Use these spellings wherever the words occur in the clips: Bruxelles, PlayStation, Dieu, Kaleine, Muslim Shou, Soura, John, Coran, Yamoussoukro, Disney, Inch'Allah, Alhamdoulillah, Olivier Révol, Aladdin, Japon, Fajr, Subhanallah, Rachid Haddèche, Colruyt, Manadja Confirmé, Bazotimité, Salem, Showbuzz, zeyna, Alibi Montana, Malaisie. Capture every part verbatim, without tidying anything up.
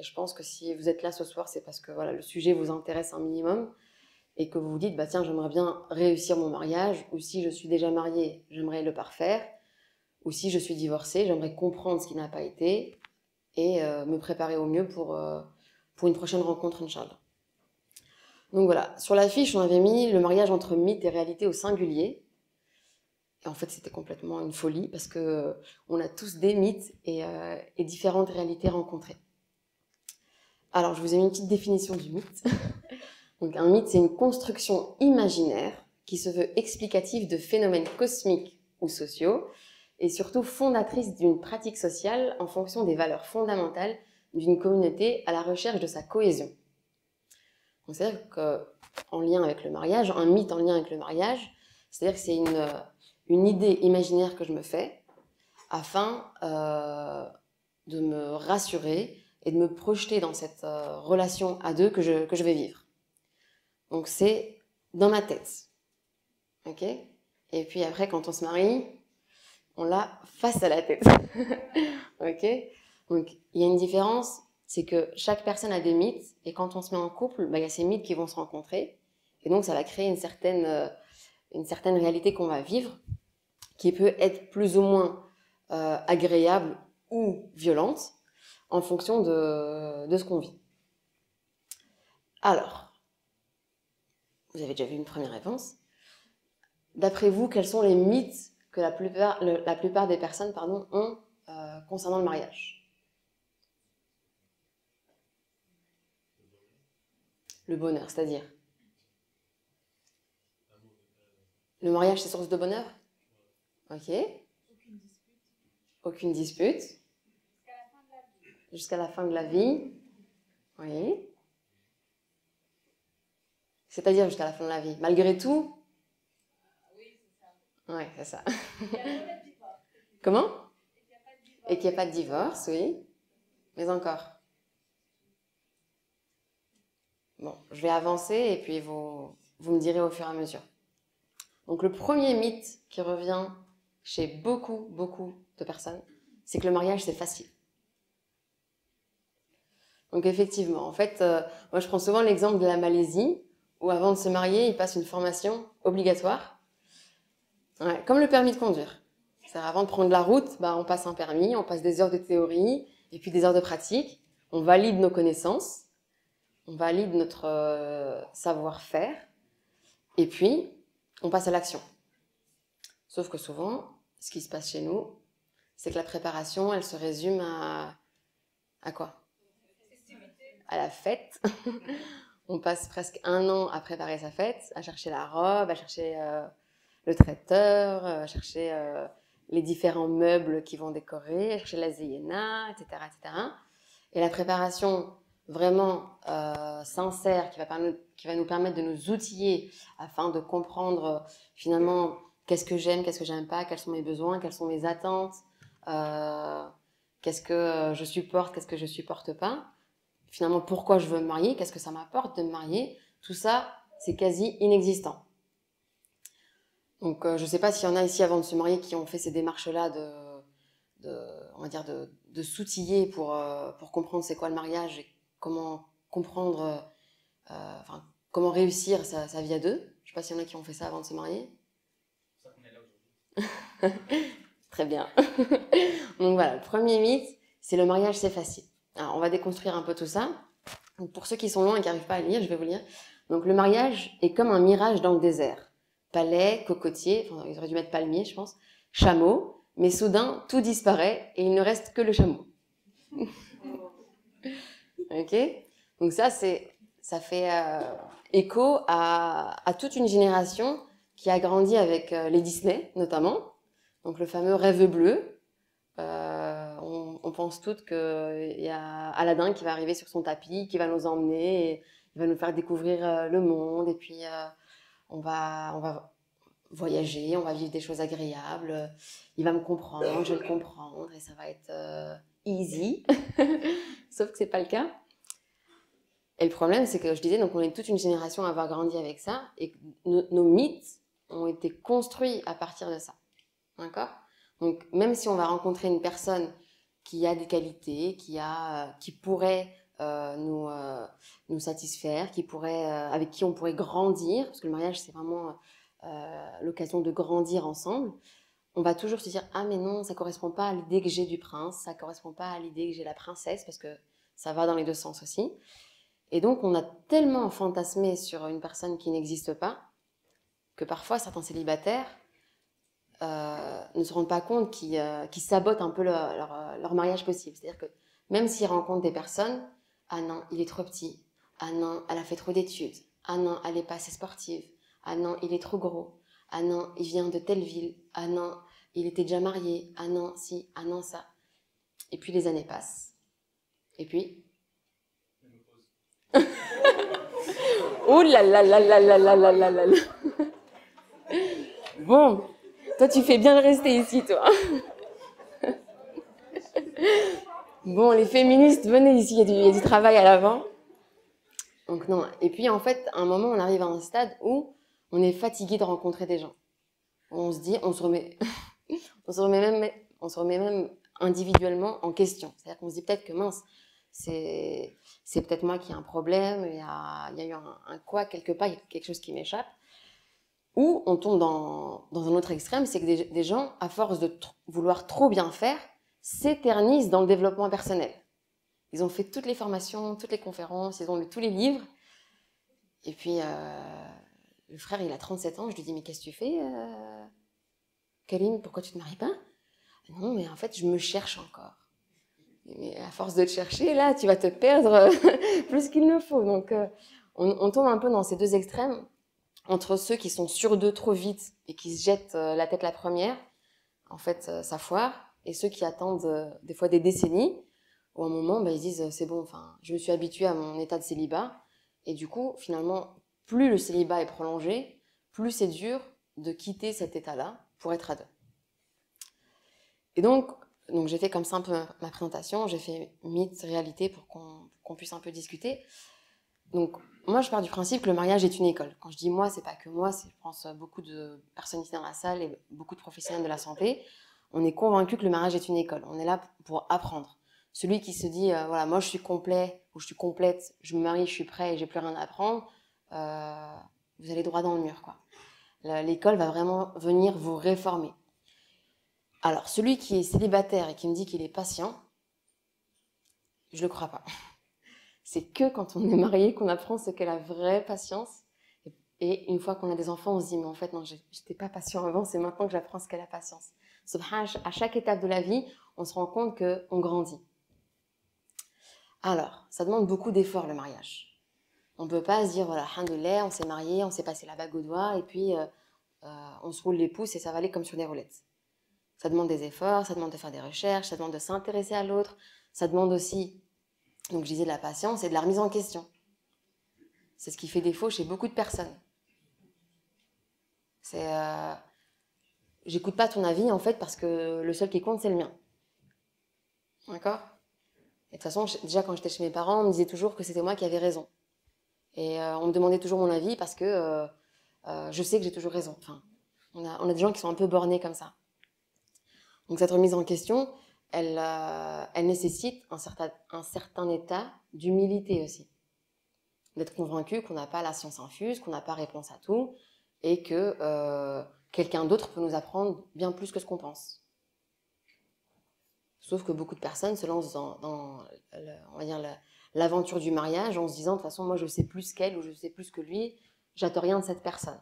Et je pense que si vous êtes là ce soir, c'est parce que voilà, le sujet vous intéresse un minimum et que vous vous dites, bah, tiens, j'aimerais bien réussir mon mariage, ou si je suis déjà mariée, j'aimerais le parfaire, ou si je suis divorcée, j'aimerais comprendre ce qui n'a pas été et euh, me préparer au mieux pour, euh, pour une prochaine rencontre, Inch'Allah. Donc voilà, sur l'affiche, on avait mis le mariage entre mythe et réalité au singulier. Et en fait, c'était complètement une folie parce que on a tous des mythes et, euh, et différentes réalités rencontrées. Alors, je vous ai mis une petite définition du mythe. Donc, un mythe, c'est une construction imaginaire qui se veut explicative de phénomènes cosmiques ou sociaux et surtout fondatrice d'une pratique sociale en fonction des valeurs fondamentales d'une communauté à la recherche de sa cohésion. Donc, c'est-à-dire qu'en lien avec le mariage, un mythe en lien avec le mariage, c'est-à-dire que c'est une... une idée imaginaire que je me fais afin euh, de me rassurer et de me projeter dans cette euh, relation à deux que je, que je vais vivre. Donc c'est dans ma tête. Ok. Et puis après, quand on se marie, on l'a face à la tête. Ok. Donc il y a une différence, c'est que chaque personne a des mythes, et quand on se met en couple, bah, y a ces mythes qui vont se rencontrer, et donc ça va créer une certaine... Euh, une certaine réalité qu'on va vivre, qui peut être plus ou moins euh, agréable ou violente, en fonction de, de ce qu'on vit. Alors, vous avez déjà vu une première réponse. D'après vous, quels sont les mythes que la plupart, le, la plupart des personnes pardon, ont euh, concernant le mariage? Le bonheur, c'est-à-dire? Le mariage, c'est source de bonheur? Ok. Aucune dispute. Aucune dispute. Jusqu'à la fin de la vie. Jusqu'à la fin de la vie. Oui. C'est-à-dire jusqu'à la fin de la vie. Malgré tout? Oui, c'est ça. Oui, c'est ça. Comment? Et qu'il n'y a pas de divorce, oui. Mais encore. Bon, je vais avancer et puis vous, vous me direz au fur et à mesure. Donc le premier mythe qui revient chez beaucoup, beaucoup de personnes, c'est que le mariage, c'est facile. Donc effectivement, en fait, euh, moi je prends souvent l'exemple de la Malaisie, où avant de se marier, ils passent une formation obligatoire, ouais, comme le permis de conduire. C'est-à-dire avant de prendre la route, bah, on passe un permis, on passe des heures de théorie, et puis des heures de pratique, on valide nos connaissances, on valide notre euh, savoir-faire, et puis... on passe à l'action. Sauf que souvent, ce qui se passe chez nous, c'est que la préparation, elle se résume à... à quoi? À la fête. On passe presque un an à préparer sa fête, à chercher la robe, à chercher euh, le traiteur, à chercher euh, les différents meubles qui vont décorer, à chercher la zeyna, et cetera, et cetera. Et la préparation... vraiment euh, sincère, qui va, nous, qui va nous permettre de nous outiller afin de comprendre euh, finalement qu'est-ce que j'aime, qu'est-ce que j'aime pas, quels sont mes besoins, quelles sont mes attentes, euh, qu'est-ce que je supporte, qu'est-ce que je supporte pas, finalement pourquoi je veux me marier, qu'est-ce que ça m'apporte de me marier, tout ça c'est quasi inexistant. Donc euh, je sais pas s'il y en a ici avant de se marier qui ont fait ces démarches-là de, de, on va dire de, de s'outiller pour, euh, pour comprendre c'est quoi le mariage et comment comprendre, euh, enfin, comment réussir sa, sa vie à deux. Je ne sais pas s'il y en a qui ont fait ça avant de se marier. C'est pour ça qu'on est là aujourd'hui. Très bien. Donc voilà, le premier mythe, c'est le mariage, c'est facile. Alors, on va déconstruire un peu tout ça. Donc, pour ceux qui sont loin et qui n'arrivent pas à lire, je vais vous lire. Donc, le mariage est comme un mirage dans le désert. Palais, cocotier, enfin, ils auraient dû mettre palmier, je pense, chameau, mais soudain, tout disparaît et il ne reste que le chameau. Ok. Donc ça, c'est, ça fait euh, écho à, à toute une génération qui a grandi avec euh, les Disney, notamment. Donc le fameux rêve bleu. Euh, on, on pense toutes qu'il y a Aladdin qui va arriver sur son tapis, qui va nous emmener, et il va nous faire découvrir euh, le monde, et puis euh, on va, on va voyager, on va vivre des choses agréables. Il va me comprendre, je vais le comprendre, et ça va être... Euh, easy, sauf que c'est pas le cas. Et le problème, c'est que je disais, donc on est toute une génération à avoir grandi avec ça, et nos, nos mythes ont été construits à partir de ça. D'accord? Donc même si on va rencontrer une personne qui a des qualités, qui a, qui pourrait euh, nous, euh, nous satisfaire, qui pourrait, euh, avec qui on pourrait grandir, parce que le mariage, c'est vraiment euh, l'occasion de grandir ensemble, on va toujours se dire « Ah mais non, ça ne correspond pas à l'idée que j'ai du prince, ça ne correspond pas à l'idée que j'ai de la princesse », parce que ça va dans les deux sens aussi. Et donc, on a tellement fantasmé sur une personne qui n'existe pas que parfois, certains célibataires euh, ne se rendent pas compte qu'ils euh, qu'ils sabotent un peu le, leur, leur mariage possible. C'est-à-dire que même s'ils rencontrent des personnes, « Ah non, il est trop petit. Ah non, elle a fait trop d'études. Ah non, elle n'est pas assez sportive. Ah non, il est trop gros. Ah non, il vient de telle ville. Ah non, il était déjà marié. Ah non, si. Ah non, ça. » Et puis, les années passent. Et puis... Ouh là là là là là là là là là. Bon, toi tu fais bien de rester ici, toi. Bon, les féministes, venez ici, il y a du, il y a du travail à l'avant. Donc non, et puis en fait, à un moment, on arrive à un stade où on est fatigué de rencontrer des gens. On se dit, on se remet, on se remet même, on se remet même individuellement en question. C'est-à-dire qu'on se dit peut-être que mince, c'est peut-être moi qui ai un problème, il y a, il y a eu un, un quoi quelque part, il y a quelque chose qui m'échappe. Ou on tombe dans, dans un autre extrême, c'est que des, des gens, à force de tr- vouloir trop bien faire, s'éternisent dans le développement personnel. Ils ont fait toutes les formations, toutes les conférences, ils ont lu tous les livres. Et puis, euh, le frère, il a trente-sept ans, je lui dis « Mais qu'est-ce que tu fais euh, Kaleine, pourquoi tu ne te maries pas ?»« Non, mais en fait, je me cherche encore. » Mais à force de te chercher, là, tu vas te perdre plus qu'il ne faut. Donc, euh, on, on tombe un peu dans ces deux extrêmes, entre ceux qui sont sur deux trop vite et qui se jettent euh, la tête la première, en fait, euh, ça foire, et ceux qui attendent euh, des fois des décennies, où à un moment, bah, ils disent euh, « c'est bon, je me suis habituée à mon état de célibat ». Et du coup, finalement, plus le célibat est prolongé, plus c'est dur de quitter cet état-là pour être à deux. Et donc, Donc j'ai fait comme ça un peu ma présentation, j'ai fait mythe, réalité pour qu'on qu'on puisse un peu discuter. Donc moi je pars du principe que le mariage est une école. Quand je dis moi, c'est pas que moi, c'est je pense beaucoup de personnes ici dans la salle et beaucoup de professionnels de la santé. On est convaincus que le mariage est une école, on est là pour apprendre. Celui qui se dit euh, voilà, moi je suis complet ou je suis complète, je me marie, je suis prêt et j'ai plus rien à apprendre, euh, vous allez droit dans le mur, quoi. L'école va vraiment venir vous réformer. Alors, celui qui est célibataire et qui me dit qu'il est patient, je ne le crois pas. C'est que quand on est marié qu'on apprend ce qu'est la vraie patience. Et une fois qu'on a des enfants, on se dit « mais en fait, non, je n'étais pas patient avant, c'est maintenant que j'apprends ce qu'est la patience ». Subhanallah, à chaque étape de la vie, on se rend compte qu'on grandit. Alors, ça demande beaucoup d'efforts, le mariage. On ne peut pas se dire « voilà, alhamdoulillah, on s'est marié, on s'est passé la bague au doigt, et puis euh, euh, on se roule les pouces et ça va aller comme sur des roulettes ». Ça demande des efforts, ça demande de faire des recherches, ça demande de s'intéresser à l'autre, ça demande aussi, donc je disais, de la patience et de la remise en question. C'est ce qui fait défaut chez beaucoup de personnes. C'est, euh, j'écoute pas ton avis en fait parce que le seul qui compte c'est le mien. D'accord ? Et de toute façon, déjà quand j'étais chez mes parents, on me disait toujours que c'était moi qui avais raison. Et euh, on me demandait toujours mon avis parce que euh, euh, je sais que j'ai toujours raison. Enfin, on a, on a des gens qui sont un peu bornés comme ça. Donc cette remise en question, elle, euh, elle nécessite un certain, un certain état d'humilité aussi. D'être convaincu qu'on n'a pas la science infuse, qu'on n'a pas réponse à tout, et que euh, quelqu'un d'autre peut nous apprendre bien plus que ce qu'on pense. Sauf que beaucoup de personnes se lancent dans, dans le, on va dire, l'aventure du mariage en se disant « de toute façon, moi je sais plus qu'elle ou je sais plus que lui, j'attends rien de cette personne ».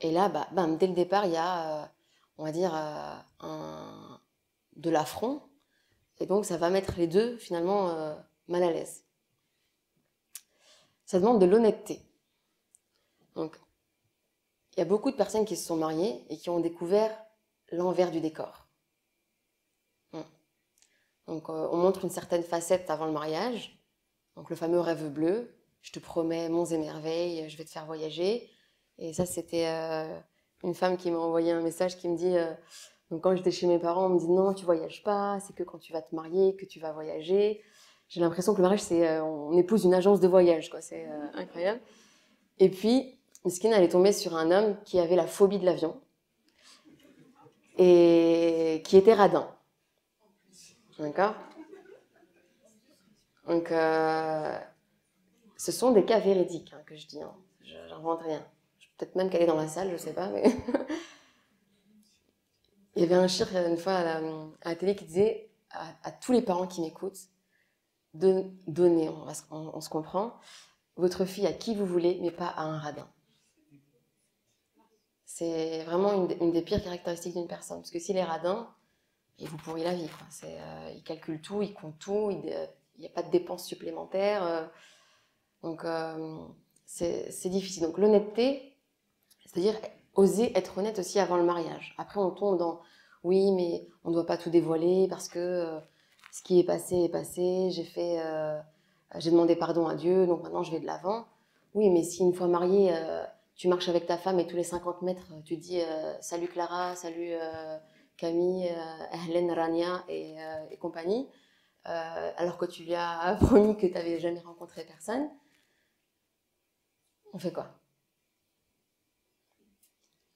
Et là, bah, bam, dès le départ, il y a... Euh, on va dire, euh, un, de l'affront. Et donc, ça va mettre les deux, finalement, euh, mal à l'aise. Ça demande de l'honnêteté. Donc, il y a beaucoup de personnes qui se sont mariées et qui ont découvert l'envers du décor. Hum. Donc, euh, on montre une certaine facette avant le mariage. Donc, le fameux rêve bleu. Je te promets monts et merveilles, je vais te faire voyager. Et ça, c'était... Euh, une femme qui m'a envoyé un message qui me dit, euh, donc quand j'étais chez mes parents, on me dit non, tu voyages pas, c'est que quand tu vas te marier que tu vas voyager. J'ai l'impression que le mariage, c'est, euh, on épouse une agence de voyage, quoi, c'est euh, incroyable. Et puis, Miskine, elle est tombée sur un homme qui avait la phobie de l'avion et qui était radin. D'accord ? Donc, euh, ce sont des cas véridiques hein, que je dis. Hein. Je n'invente rien. Peut-être même qu'elle est dans la salle, je ne sais pas. Mais il y avait un shir une fois à la, à la télé qui disait à, à tous les parents qui m'écoutent, de donner, on, on, on se comprend, votre fille à qui vous voulez, mais pas à un rabbin. C'est vraiment une, une des pires caractéristiques d'une personne. Parce que si les radins, ils vous pourrissent la vie. Quoi. Euh, ils calculent tout, ils comptent tout, il n'y euh, a pas de dépenses supplémentaires. Euh, donc, euh, c'est difficile. Donc, l'honnêteté, c'est-à-dire oser être honnête aussi avant le mariage. Après, on tombe dans « oui, mais on ne doit pas tout dévoiler parce que euh, ce qui est passé est passé, j'ai fait, euh, j'ai demandé pardon à Dieu, donc maintenant je vais de l'avant. » Oui, mais si une fois mariée, euh, tu marches avec ta femme et tous les cinquante mètres, tu dis euh, « Salut Clara, salut euh, Camille, euh, Ahlen, Rania et, euh, et compagnie euh, », alors que tu lui as promis que tu n'avais jamais rencontré personne. On fait quoi?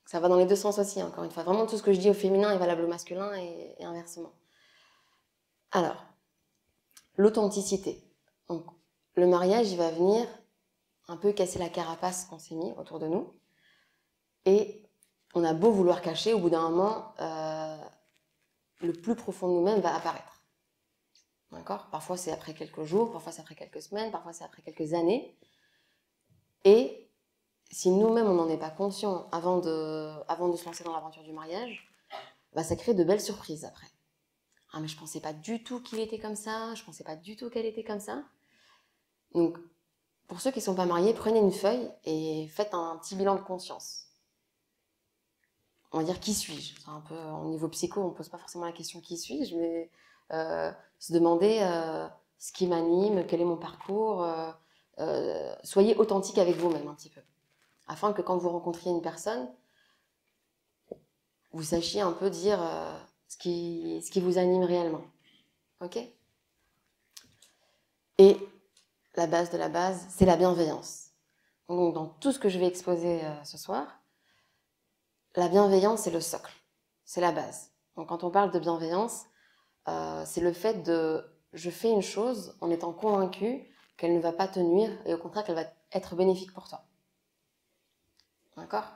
Ça va dans les deux sens aussi, encore une fois. Vraiment, tout ce que je dis au féminin est valable au masculin et, et inversement. Alors, l'authenticité. Donc, le mariage, il va venir un peu casser la carapace qu'on s'est mis autour de nous. Et on a beau vouloir cacher, au bout d'un moment, euh, le plus profond de nous-mêmes va apparaître. D'accord? Parfois, c'est après quelques jours, parfois, c'est après quelques semaines, parfois, c'est après quelques années. Et si nous-mêmes, on n'en est pas conscient avant de, avant de se lancer dans l'aventure du mariage, bah, ça crée de belles surprises après. « Ah, mais je ne pensais pas du tout qu'il était comme ça, je ne pensais pas du tout qu'elle était comme ça. » Donc, pour ceux qui ne sont pas mariés, prenez une feuille et faites un petit bilan de conscience. On va dire « qui suis-je » Au niveau psycho, on ne pose pas forcément la question « qui suis-je » mais euh, se demander euh, ce qui m'anime, quel est mon parcours. euh, euh, Soyez authentique avec vous-même un petit peu, afin que quand vous rencontriez une personne, vous sachiez un peu dire... Euh, Ce qui, ce qui vous anime réellement. Ok? Et la base de la base, c'est la bienveillance. Donc, dans tout ce que je vais exposer euh, ce soir, la bienveillance, c'est le socle, c'est la base. Donc, quand on parle de bienveillance, euh, c'est le fait de je fais une chose en étant convaincu qu'elle ne va pas te nuire et au contraire qu'elle va être bénéfique pour toi. D'accord?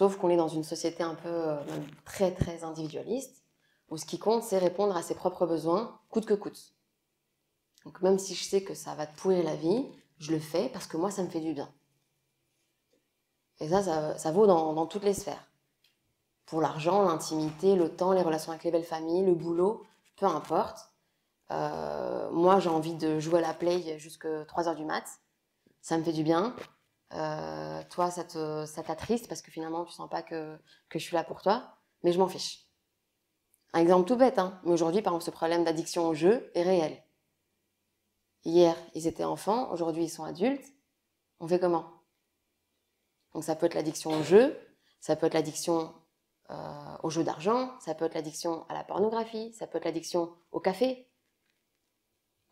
Sauf qu'on est dans une société un peu euh, très très individualiste, où ce qui compte, c'est répondre à ses propres besoins, coûte que coûte. Donc même si je sais que ça va te pourrir la vie, je le fais parce que moi, ça me fait du bien. Et ça, ça, ça vaut dans, dans toutes les sphères. Pour l'argent, l'intimité, le temps, les relations avec les belles familles, le boulot, peu importe. Euh, moi, j'ai envie de jouer à la play jusqu'à trois heures du mat, ça me fait du bien. Euh, toi, ça te, ça t'attriste parce que finalement, tu sens pas que, que je suis là pour toi, mais je m'en fiche. Un exemple tout bête, hein, mais aujourd'hui, par exemple, ce problème d'addiction au jeu est réel. Hier, ils étaient enfants, aujourd'hui, ils sont adultes. On fait comment? Donc, ça peut être l'addiction au jeu, ça peut être l'addiction euh, au jeu d'argent, ça peut être l'addiction à la pornographie, ça peut être l'addiction au café.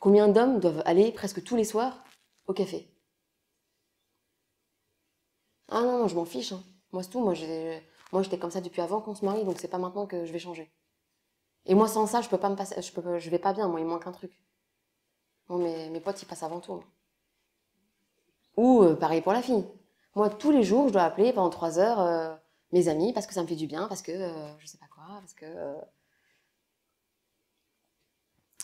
Combien d'hommes doivent aller presque tous les soirs au café? Ah non, non, je m'en fiche, hein. Moi c'est tout, moi j'étais comme ça depuis avant qu'on se marie, donc c'est pas maintenant que je vais changer. Et moi sans ça, je peux pas me passer, je, peux, je vais pas bien, moi il me manque un truc. Bon, mes, mes potes ils passent avant tout. Moi. Ou euh, pareil pour la fille. Moi tous les jours, je dois appeler pendant trois heures euh, mes amis parce que ça me fait du bien, parce que euh, je sais pas quoi, parce que... Euh...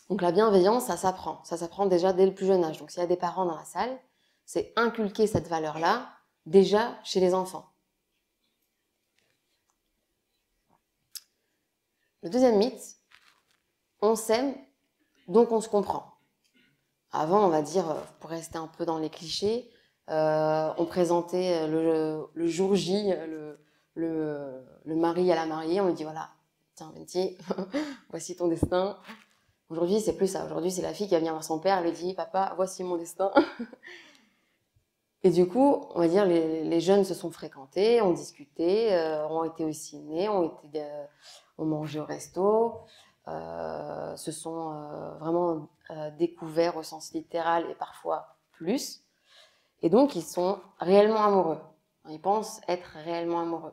Donc la bienveillance, ça s'apprend, ça s'apprend déjà dès le plus jeune âge. Donc s'il y a des parents dans la salle, c'est inculquer cette valeur-là, déjà chez les enfants. Le deuxième mythe, on s'aime, donc on se comprend. Avant, on va dire, pour rester un peu dans les clichés, euh, on présentait le, le jour J, le, le, le mari à la mariée, on lui dit voilà, tiens, Menti, voici ton destin. Aujourd'hui, c'est plus ça. Aujourd'hui, c'est la fille qui va venir voir son père, elle lui dit papa, voici mon destin. Et du coup, on va dire, les, les jeunes se sont fréquentés, ont discuté, euh, ont été au ciné, ont, été, euh, ont mangé au resto, euh, se sont euh, vraiment euh, découverts au sens littéral et parfois plus. Et donc, ils sont réellement amoureux. Ils pensent être réellement amoureux.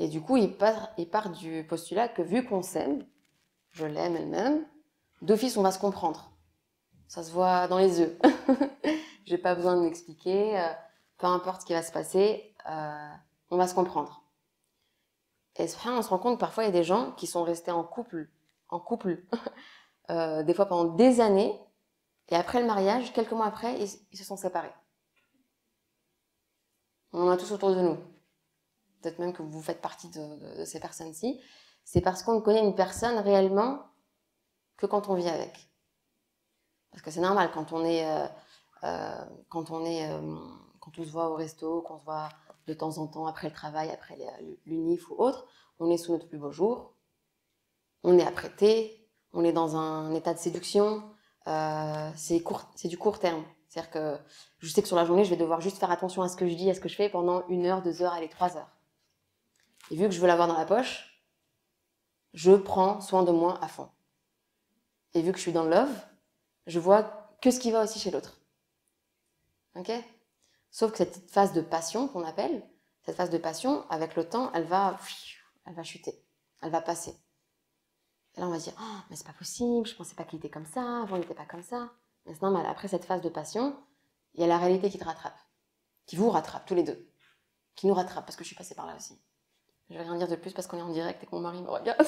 Et du coup, ils partent, ils partent du postulat que vu qu'on s'aime, je l'aime, elle m'aime, d'office, on va se comprendre. Ça se voit dans les yeux. J'ai pas besoin de m'expliquer. Euh, peu importe ce qui va se passer, euh, on va se comprendre. Et subhanallah, on se rend compte que parfois il y a des gens qui sont restés en couple, en couple, euh, des fois pendant des années, et après le mariage, quelques mois après, ils, ils se sont séparés. On en a tous autour de nous. Peut-être même que vous faites partie de, de, de ces personnes-ci. C'est parce qu'on ne connaît une personne réellement que quand on vit avec. Parce que c'est normal, quand on est, euh, euh, quand on est, euh, quand on se voit au resto, qu'on se voit de temps en temps après le travail, après l'unif ou autre, on est sous notre plus beau jour, on est apprêté, on est dans un état de séduction, euh, c'est court, c'est du court terme. C'est-à-dire que je sais que sur la journée, je vais devoir juste faire attention à ce que je dis, à ce que je fais pendant une heure, deux heures, allez, trois heures. Et vu que je veux l'avoir dans la poche, je prends soin de moi à fond. Et vu que je suis dans le love, je vois que ce qui va aussi chez l'autre. Ok? Sauf que cette phase de passion qu'on appelle, cette phase de passion, avec le temps, elle va, elle va chuter, elle va passer. Et là, on va se dire, oh, mais c'est pas possible, je pensais pas qu'il était comme ça, avant il n'était pas comme ça. Mais c'est normal, après cette phase de passion, il y a la réalité qui te rattrape, qui vous rattrape, tous les deux, qui nous rattrape, parce que je suis passée par là aussi. Je vais rien dire de plus parce qu'on est en direct et que mon mari me regarde.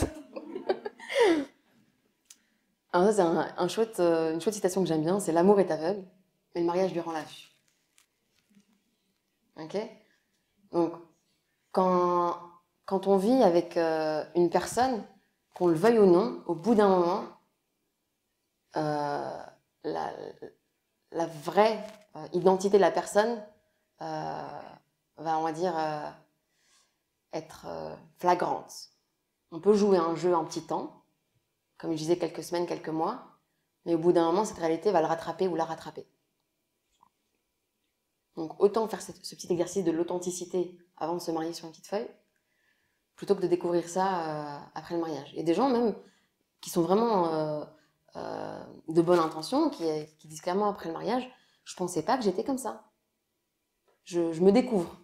Alors ça, c'est un, un chouette, euh, une chouette citation que j'aime bien, c'est « L'amour est aveugle, mais le mariage lui rend la vue. » Ok? Donc, quand, quand on vit avec euh, une personne, qu'on le veuille ou non, au bout d'un moment, euh, la, la vraie euh, identité de la personne euh, va, on va dire, euh, être euh, flagrante. On peut jouer à un jeu en petit temps, comme je disais, quelques semaines, quelques mois, mais au bout d'un moment, cette réalité va le rattraper ou la rattraper. Donc autant faire ce petit exercice de l'authenticité avant de se marier sur une petite feuille, plutôt que de découvrir ça euh, après le mariage. Et des gens même qui sont vraiment euh, euh, de bonne intention, qui, qui disent clairement après le mariage, je ne pensais pas que j'étais comme ça. Je, je me découvre.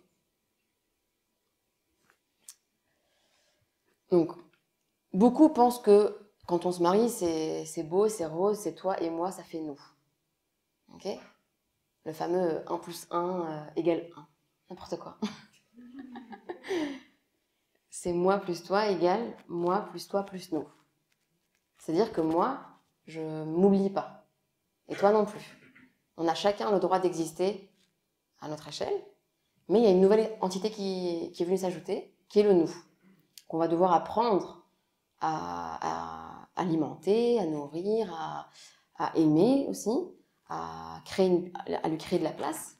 Donc, beaucoup pensent que quand on se marie, c'est beau, c'est rose, c'est toi et moi, ça fait nous. Ok? Le fameux un plus un euh, égale un. N'importe quoi. C'est moi plus toi égale moi plus toi plus nous. C'est-à-dire que moi, je ne m'oublie pas. Et toi non plus. On a chacun le droit d'exister à notre échelle, mais il y a une nouvelle entité qui, qui est venue s'ajouter, qui est le nous, qu'on va devoir apprendre à... à alimenter, à nourrir, à, à aimer aussi, à, créer une, à lui créer de la place.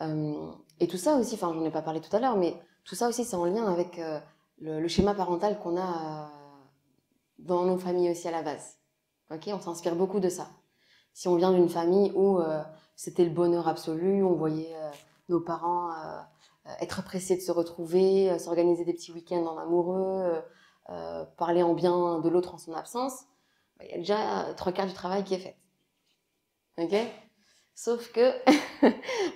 Euh, et tout ça aussi, enfin j'en ai pas parlé tout à l'heure, mais tout ça aussi c'est en lien avec euh, le, le schéma parental qu'on a euh, dans nos familles aussi à la base. Okay, on s'inspire beaucoup de ça. Si on vient d'une famille où euh, c'était le bonheur absolu, on voyait euh, nos parents euh, être pressés de se retrouver, euh, s'organiser des petits week-ends en amoureux, euh, Euh, parler en bien de l'autre en son absence, il y a déjà trois quarts du travail qui est fait. Ok? Sauf que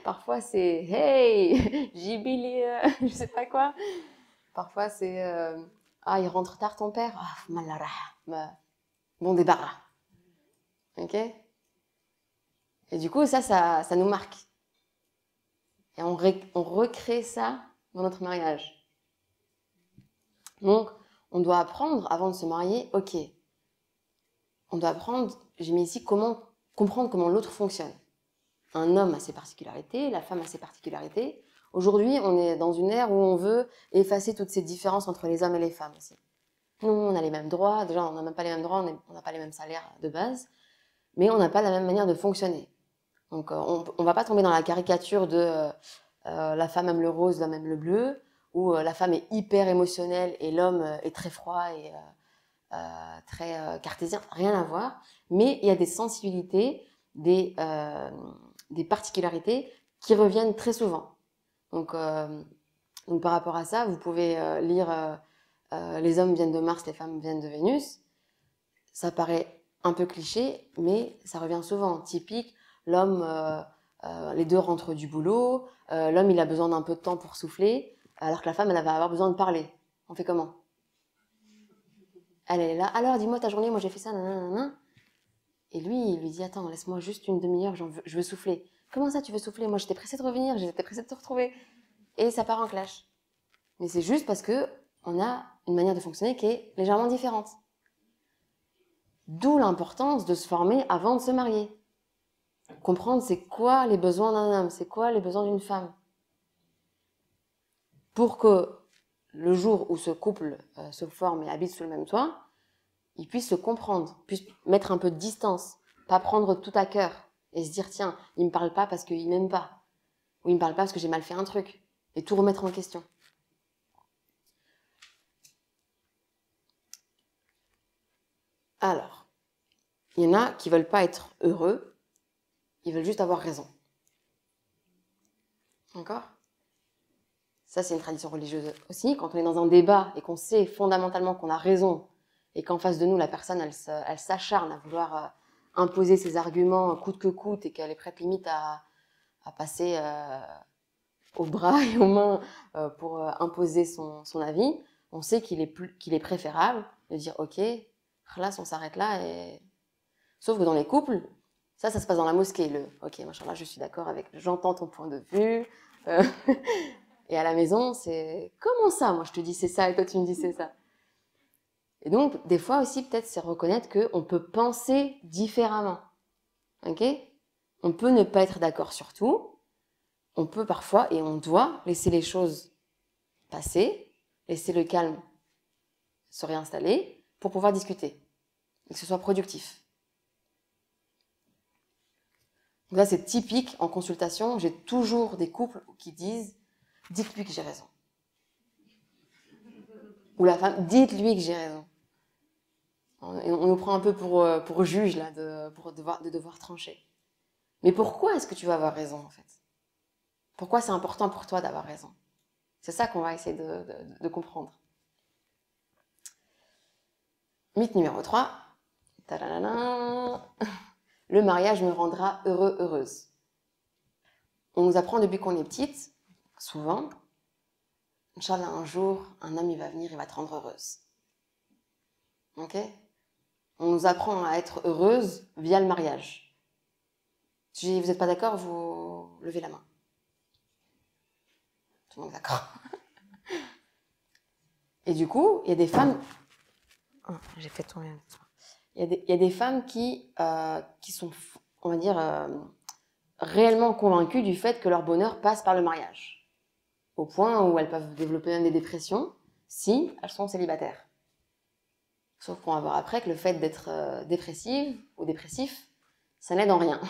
parfois c'est « Hey, Jibili, euh, je sais pas quoi ». Parfois c'est euh, « Ah, il rentre tard ton père ah, malara, bon débarras ». Ok? Et du coup, ça, ça, ça nous marque. Et on, on recrée ça dans notre mariage. Donc, on doit apprendre, avant de se marier, ok, on doit apprendre, j'ai mis ici, comment comprendre comment l'autre fonctionne. Un homme a ses particularités, la femme a ses particularités. Aujourd'hui, on est dans une ère où on veut effacer toutes ces différences entre les hommes et les femmes aussi. Nous, on a les mêmes droits, déjà on n'a même pas les mêmes droits, on n'a pas les mêmes salaires de base, mais on n'a pas la même manière de fonctionner. Donc on ne va pas tomber dans la caricature de euh, la femme aime le rose, l'homme aime le bleu, où la femme est hyper émotionnelle et l'homme est très froid et euh, euh, très euh, cartésien, rien à voir. Mais il y a des sensibilités, des, euh, des particularités qui reviennent très souvent. Donc, euh, donc par rapport à ça, vous pouvez euh, lire euh, euh, « Les hommes viennent de Mars, les femmes viennent de Vénus ». Ça paraît un peu cliché, mais ça revient souvent. Typique, l'homme, euh, euh, les deux rentrent du boulot, euh, l'homme il a besoin d'un peu de temps pour souffler, alors que la femme, elle va avoir besoin de parler. On fait comment? Elle est là, alors dis-moi ta journée, moi j'ai fait ça, nanana. Et lui, il lui dit « Attends, laisse-moi juste une demi-heure, je veux souffler. »« Comment ça, tu veux souffler? Moi, j'étais pressée de revenir, j'étais pressée de te retrouver. » Et ça part en clash. Mais c'est juste parce qu'on a une manière de fonctionner qui est légèrement différente. D'où l'importance de se former avant de se marier. Comprendre c'est quoi les besoins d'un homme, c'est quoi les besoins d'une femme. Pour que le jour où ce couple euh, se forme et habite sous le même toit, ils puissent se comprendre, puissent mettre un peu de distance, pas prendre tout à cœur et se dire tiens, il me parle pas parce qu'il m'aime pas, ou il me parle pas parce que j'ai mal fait un truc, et tout remettre en question. Alors, il y en a qui veulent pas être heureux, ils veulent juste avoir raison. D'accord? Ça, c'est une tradition religieuse aussi. Quand on est dans un débat et qu'on sait fondamentalement qu'on a raison et qu'en face de nous, la personne, elle, elle s'acharne à vouloir imposer ses arguments coûte que coûte et qu'elle est prête limite à, à passer euh, aux bras et aux mains euh, pour euh, imposer son, son avis, on sait qu'il est, plus, qu'il est préférable de dire « Ok, on s'arrête là. » et sauf que dans les couples, ça, ça se passe dans la mosquée. Le « Ok, machin, là, je suis d'accord avec, j'entends ton point de vue. Euh, » Et à la maison, c'est « Comment ça? Moi, je te dis c'est ça et toi, tu me dis c'est ça. » Et donc, des fois aussi, peut-être, c'est reconnaître qu'on peut penser différemment. Ok? On peut ne pas être d'accord sur tout. On peut parfois, et on doit, laisser les choses passer, laisser le calme se réinstaller pour pouvoir discuter et que ce soit productif. Donc là, c'est typique en consultation. J'ai toujours des couples qui disent « Dites-lui que j'ai raison. » Ou la femme « Dites-lui que j'ai raison. » On, on nous prend un peu pour, pour juge, là, de, pour devoir, de devoir trancher. Mais pourquoi est-ce que tu vas avoir raison, en fait? Pourquoi c'est important pour toi d'avoir raison? C'est ça qu'on va essayer de, de, de comprendre. Mythe numéro trois. Ta-da-da-da. Le mariage me rendra heureux, heureuse. On nous apprend depuis qu'on est petite, souvent, Inch'Allah, un jour, un homme, il va venir, il va te rendre heureuse. Ok? On nous apprend à être heureuse via le mariage. Si vous n'êtes pas d'accord, vous levez la main. Tout le monde est d'accord. Et du coup, il y a des femmes... Oh, j'ai fait tourner. Il y, y a des femmes qui, euh, qui sont, on va dire, euh, réellement convaincues du fait que leur bonheur passe par le mariage. Au point où elles peuvent développer même des dépressions si elles sont célibataires. Sauf qu'on va voir après que le fait d'être euh, dépressive ou dépressif, ça n'aide en rien.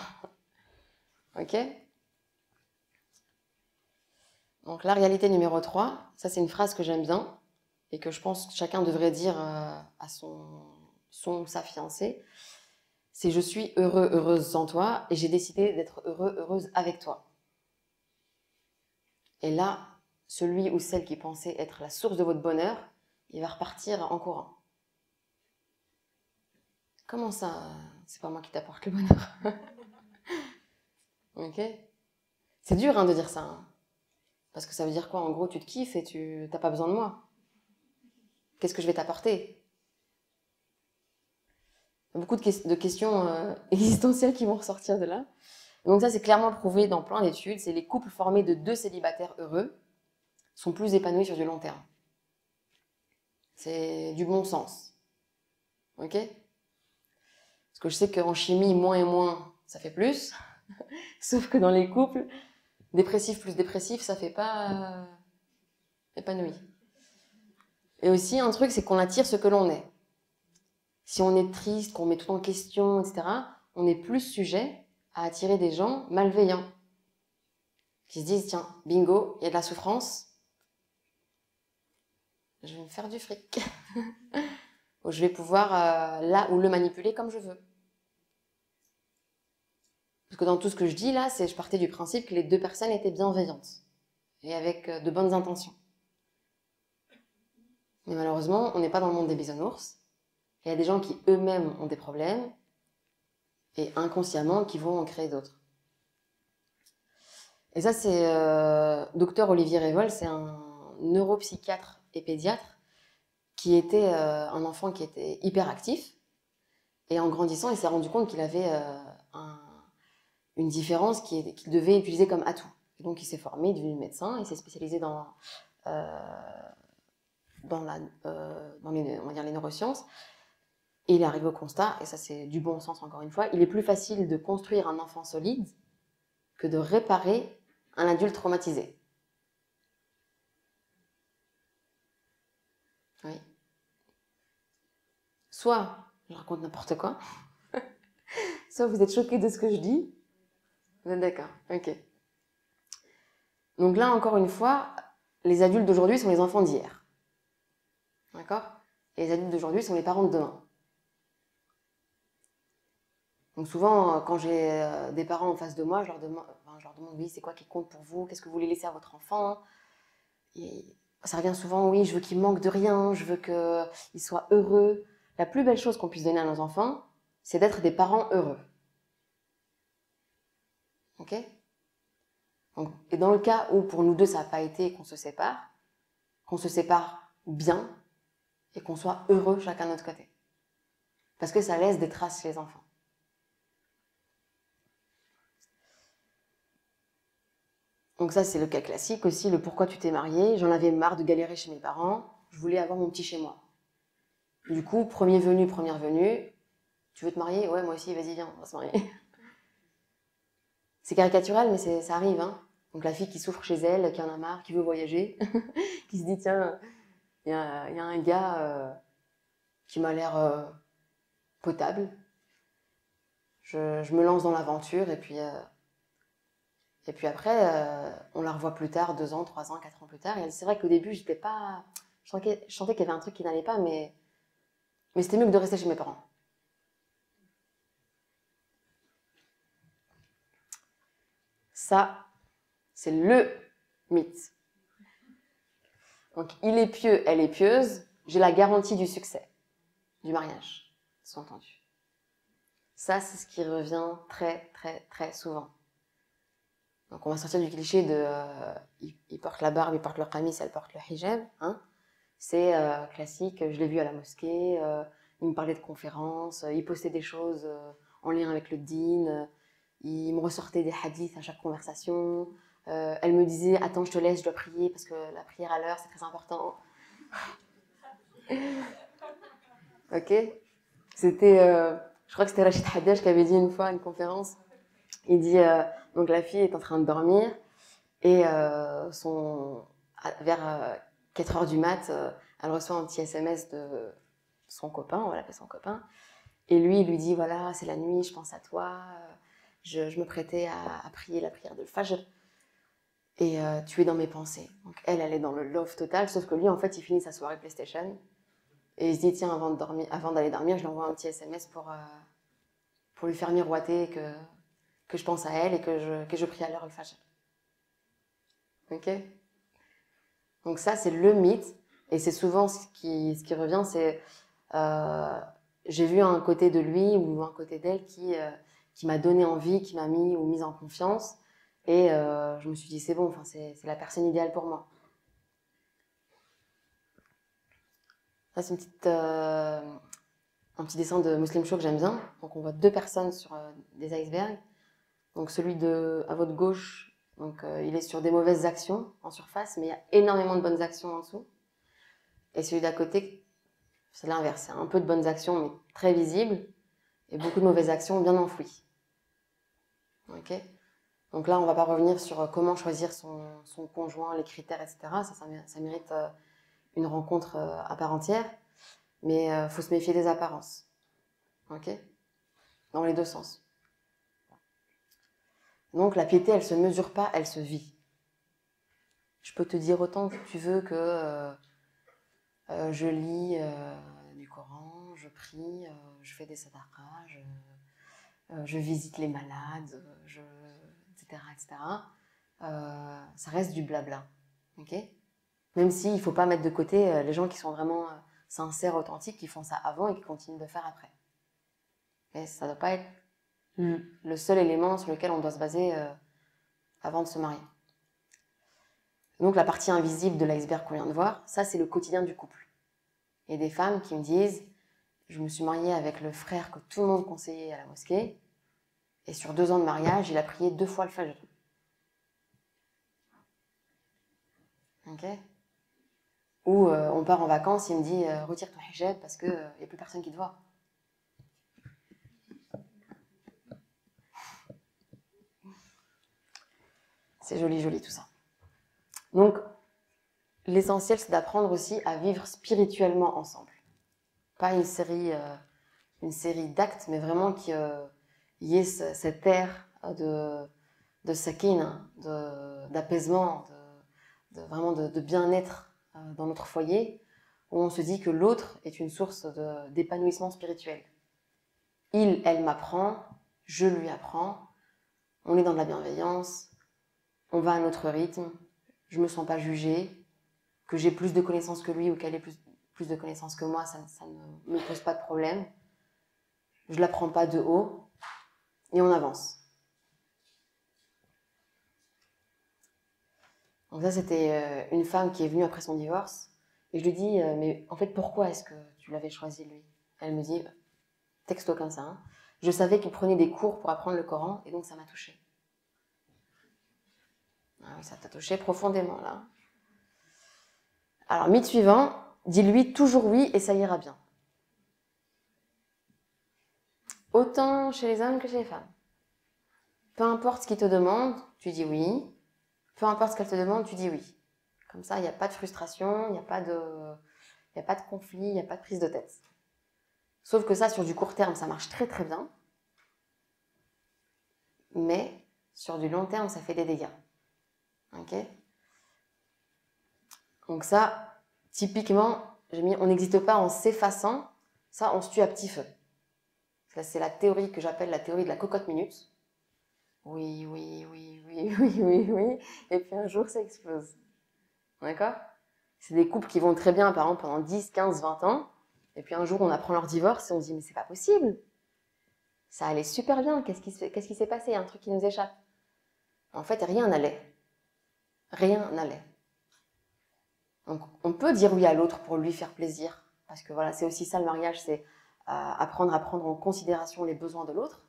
Ok? Donc la réalité numéro trois, ça c'est une phrase que j'aime bien et que je pense que chacun devrait dire euh, à son, son ou sa fiancée, c'est « Je suis heureux, heureuse sans toi et j'ai décidé d'être heureux, heureuse avec toi. » Et là, celui ou celle qui pensait être la source de votre bonheur, il va repartir en courant. Comment ça, c'est pas moi qui t'apporte le bonheur? Ok? C'est dur hein, de dire ça. Hein. Parce que ça veut dire quoi? En gros, tu te kiffes et tu n'as pas besoin de moi. Qu'est-ce que je vais t'apporter? Il y a beaucoup de, que de questions euh, existentielles qui vont ressortir de là. Donc ça, c'est clairement prouvé dans plein d'études, c'est les couples formés de deux célibataires heureux sont plus épanouis sur du long terme. C'est du bon sens. Ok? Parce que je sais qu'en chimie, moins et moins, ça fait plus. Sauf que dans les couples, dépressif plus dépressif, ça fait pas euh, épanoui. Et aussi, un truc, c'est qu'on attire ce que l'on est. Si on est triste, qu'on met tout en question, et cetera, on est plus sujet à attirer des gens malveillants qui se disent tiens, bingo, il y a de la souffrance, je vais me faire du fric ou je vais pouvoir euh, là ou le manipuler comme je veux. Parce que dans tout ce que je dis là, c'est je partais du principe que les deux personnes étaient bienveillantes et avec euh, de bonnes intentions. Mais malheureusement, on n'est pas dans le monde des bisounours. Il y a des gens qui eux-mêmes ont des problèmes et inconsciemment qui vont en créer d'autres. Et ça, c'est... Euh, docteur Olivier Révol, c'est un neuropsychiatre et pédiatre qui était euh, un enfant qui était hyperactif Et en grandissant, il s'est rendu compte qu'il avait euh, un, une différence qu'il qu'il devait utiliser comme atout. Donc il s'est formé, il est devenu médecin, il s'est spécialisé dans, euh, dans, la, euh, dans les, on va dire les neurosciences. Et il est arrivé au constat, et ça c'est du bon sens encore une fois, il est plus facile de construire un enfant solide que de réparer un adulte traumatisé. Oui. Soit je raconte n'importe quoi, soit vous êtes choqué de ce que je dis. Vous êtes d'accord, ok. Donc là, encore une fois, les adultes d'aujourd'hui sont les enfants d'hier. D'accord? Et les adultes d'aujourd'hui sont les parents de demain. Donc souvent, quand j'ai des parents en face de moi, je leur demande, enfin, je leur demande oui, c'est quoi qui compte pour vous? Qu'est-ce que vous voulez laisser à votre enfant? Et ça revient souvent, oui, je veux qu'il manque de rien, je veux qu'il soit heureux. La plus belle chose qu'on puisse donner à nos enfants, c'est d'être des parents heureux. Ok? Donc, et dans le cas où pour nous deux ça n'a pas été et qu'on se sépare, qu'on se sépare bien et qu'on soit heureux chacun de notre côté. Parce que ça laisse des traces chez les enfants. Donc ça c'est le cas classique aussi, le pourquoi tu t'es marié. J'en avais marre de galérer chez mes parents, je voulais avoir mon petit chez moi. Du coup, premier venu, première venue, tu veux te marier? Ouais, moi aussi, vas-y viens, on va se marier. C'est caricatural mais ça arrive, hein. Donc la fille qui souffre chez elle, qui en a marre, qui veut voyager, qui se dit, tiens, il y, y a un gars euh, qui m'a l'air euh, potable. Je, je me lance dans l'aventure et puis, euh, et puis après, euh, on la revoit plus tard, deux ans, trois ans, quatre ans plus tard. Et c'est vrai qu'au début, j'étais pas... je sentais, je sentais qu'il y avait un truc qui n'allait pas, mais, mais c'était mieux que de rester chez mes parents. Ça, c'est le mythe. Donc, il est pieux, elle est pieuse, j'ai la garantie du succès, du mariage, sous-entendu. Ça, c'est ce qui revient très, très, très souvent. Donc, on va sortir du cliché de euh, il, il porte la barbe, il porte le khamis, elle porte le hijab. Hein. C'est euh, classique, je l'ai vu à la mosquée, euh, il me parlait de conférences, euh, il postait des choses euh, en lien avec le dîn. Euh, Il me ressortait des hadiths à chaque conversation. Euh, elle me disait, attends, je te laisse, je dois prier, parce que la prière à l'heure, c'est très important. Ok. C'était, euh, je crois que c'était Rachid Haddèche qui avait dit une fois à une conférence. Il dit, euh, donc la fille est en train de dormir, et euh, son, vers euh, quatre heures du mat, euh, elle reçoit un petit S M S de son copain, on va l'appeler son copain. Et lui, il lui dit, voilà, c'est la nuit, je pense à toi. Je, je me prêtais à, à prier la prière de Fajr et euh, tu es dans mes pensées. Donc elle, elle est dans le love total, sauf que lui, en fait, il finit sa soirée PlayStation et il se dit, tiens, avant de dormir, avant d'aller dormir, je lui envoie un petit S M S pour, euh, pour lui faire miroiter que, que je pense à elle et que je, que je prie à l'heure le Fajr. Ok? Donc ça, c'est le mythe et c'est souvent ce qui, ce qui revient, c'est... Euh, j'ai vu un côté de lui ou un côté d'elle qui... Euh, qui m'a donné envie, qui m'a mis ou mise en confiance. Et euh, je me suis dit, c'est bon, c'est la personne idéale pour moi. Ça, c'est une petite, euh, un petit dessin de Muslim Shou que j'aime bien. Donc, on voit deux personnes sur euh, des icebergs. Donc, celui de, à votre gauche, donc, euh, il est sur des mauvaises actions en surface, mais il y a énormément de bonnes actions en dessous. Et celui d'à côté, c'est l'inverse. C'est un peu de bonnes actions, mais très visibles. Et beaucoup de mauvaises actions bien enfouies. Okay. Donc là, on ne va pas revenir sur comment choisir son, son conjoint, les critères, et cetera. Ça, ça, ça mérite euh, une rencontre euh, à part entière. Mais il euh, faut se méfier des apparences. Okay. Dans les deux sens. Donc la piété, elle ne se mesure pas, elle se vit. Je peux te dire autant que tu veux que euh, euh, je lis euh, du Coran, je prie... Euh, je fais des sadaqas, je, euh, je visite les malades, je, et cetera et cetera. Euh, ça reste du blabla, ok? Même s'il ne faut pas mettre de côté euh, les gens qui sont vraiment euh, sincères, authentiques, qui font ça avant et qui continuent de faire après. Mais ça ne doit pas être mmh. le seul élément sur lequel on doit se baser euh, avant de se marier. Donc la partie invisible de l'iceberg qu'on vient de voir, ça c'est le quotidien du couple. Et des femmes qui me disent Je me suis mariée avec le frère que tout le monde conseillait à la mosquée. Et sur deux ans de mariage, il a prié deux fois le Fajr. Ok. Ou euh, on part en vacances, il me dit euh, « Retire ton hijab parce qu'il n'y euh, a plus personne qui te voit. » C'est joli, joli tout ça. Donc, l'essentiel, c'est d'apprendre aussi à vivre spirituellement ensemble. Pas une série, euh, une série d'actes, mais vraiment qu'il euh, y ait ce, cette ère de, de sakina, d'apaisement, de, de, vraiment de, de bien-être euh, dans notre foyer, où on se dit que l'autre est une source d'épanouissement spirituel. Il, elle m'apprend, je lui apprends, on est dans de la bienveillance, on va à notre rythme, je ne me sens pas jugée, que j'ai plus de connaissances que lui ou qu'elle ait plus, plus de connaissances que moi, ça, ça ne me pose pas de problème. Je ne la prends pas de haut et on avance. Donc ça, c'était une femme qui est venue après son divorce et je lui dis « Mais en fait, pourquoi est-ce que tu l'avais choisi, lui ?» Elle me dit « Texto comme ça. Hein. Je savais qu'il prenait des cours pour apprendre le Coran et donc ça m'a touchée. » Ah oui, ça t'a touché profondément, là. Alors, mythe suivant, dis-lui toujours oui et ça ira bien. Autant chez les hommes que chez les femmes. Peu importe ce qu'ils te demandent, tu dis oui. Peu importe ce qu'elles te demandent, tu dis oui. Comme ça, il n'y a pas de frustration, il n'y a pas de, y a pas de conflit, il n'y a pas de prise de tête. Sauf que ça, sur du court terme, ça marche très très bien. Mais sur du long terme, ça fait des dégâts. Ok. Donc ça, typiquement, j'ai mis, on n'existe pas en s'effaçant, ça on se tue à petit feu. Ça c'est la théorie que j'appelle la théorie de la cocotte minute. Oui, oui, oui, oui, oui, oui, oui, et puis un jour ça explose. D'accord? C'est des couples qui vont très bien, par exemple, pendant dix, quinze, vingt ans, et puis un jour on apprend leur divorce et on se dit, mais c'est pas possible. Ça allait super bien, qu'est-ce qui s'est qu'est-ce qui s'est passé? Il y a un truc qui nous échappe. En fait, rien n'allait. Rien n'allait. Donc, on peut dire oui à l'autre pour lui faire plaisir, parce que voilà, c'est aussi ça le mariage, c'est euh, apprendre à prendre en considération les besoins de l'autre,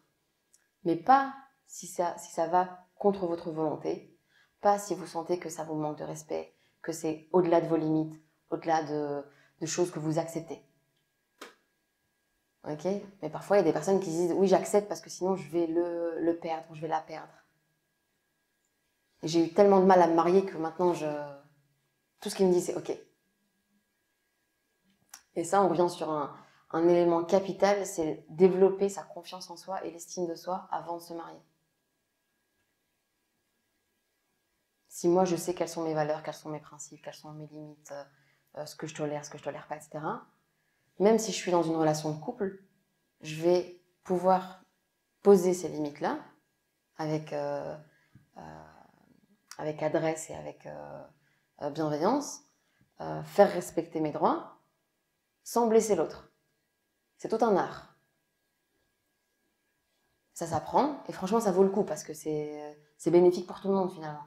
mais pas si ça, si ça va contre votre volonté, pas si vous sentez que ça vous manque de respect, que c'est au-delà de vos limites, au-delà de, de choses que vous acceptez. Ok? Mais parfois, il y a des personnes qui disent « oui, j'accepte parce que sinon je vais le, le perdre, je vais la perdre ». J'ai eu tellement de mal à me marier que maintenant, je... tout ce qu'il me dit, c'est OK. Et ça, on revient sur un, un élément capital, c'est développer sa confiance en soi et l'estime de soi avant de se marier. Si moi, je sais quelles sont mes valeurs, quels sont mes principes, quelles sont mes limites, euh, ce que je tolère, ce que je tolère pas, et cetera. Même si je suis dans une relation de couple, je vais pouvoir poser ces limites-là avec... Euh, euh, avec adresse et avec euh, bienveillance, euh, faire respecter mes droits, sans blesser l'autre. C'est tout un art. Ça s'apprend, et franchement, ça vaut le coup, parce que c'est bénéfique pour tout le monde, finalement.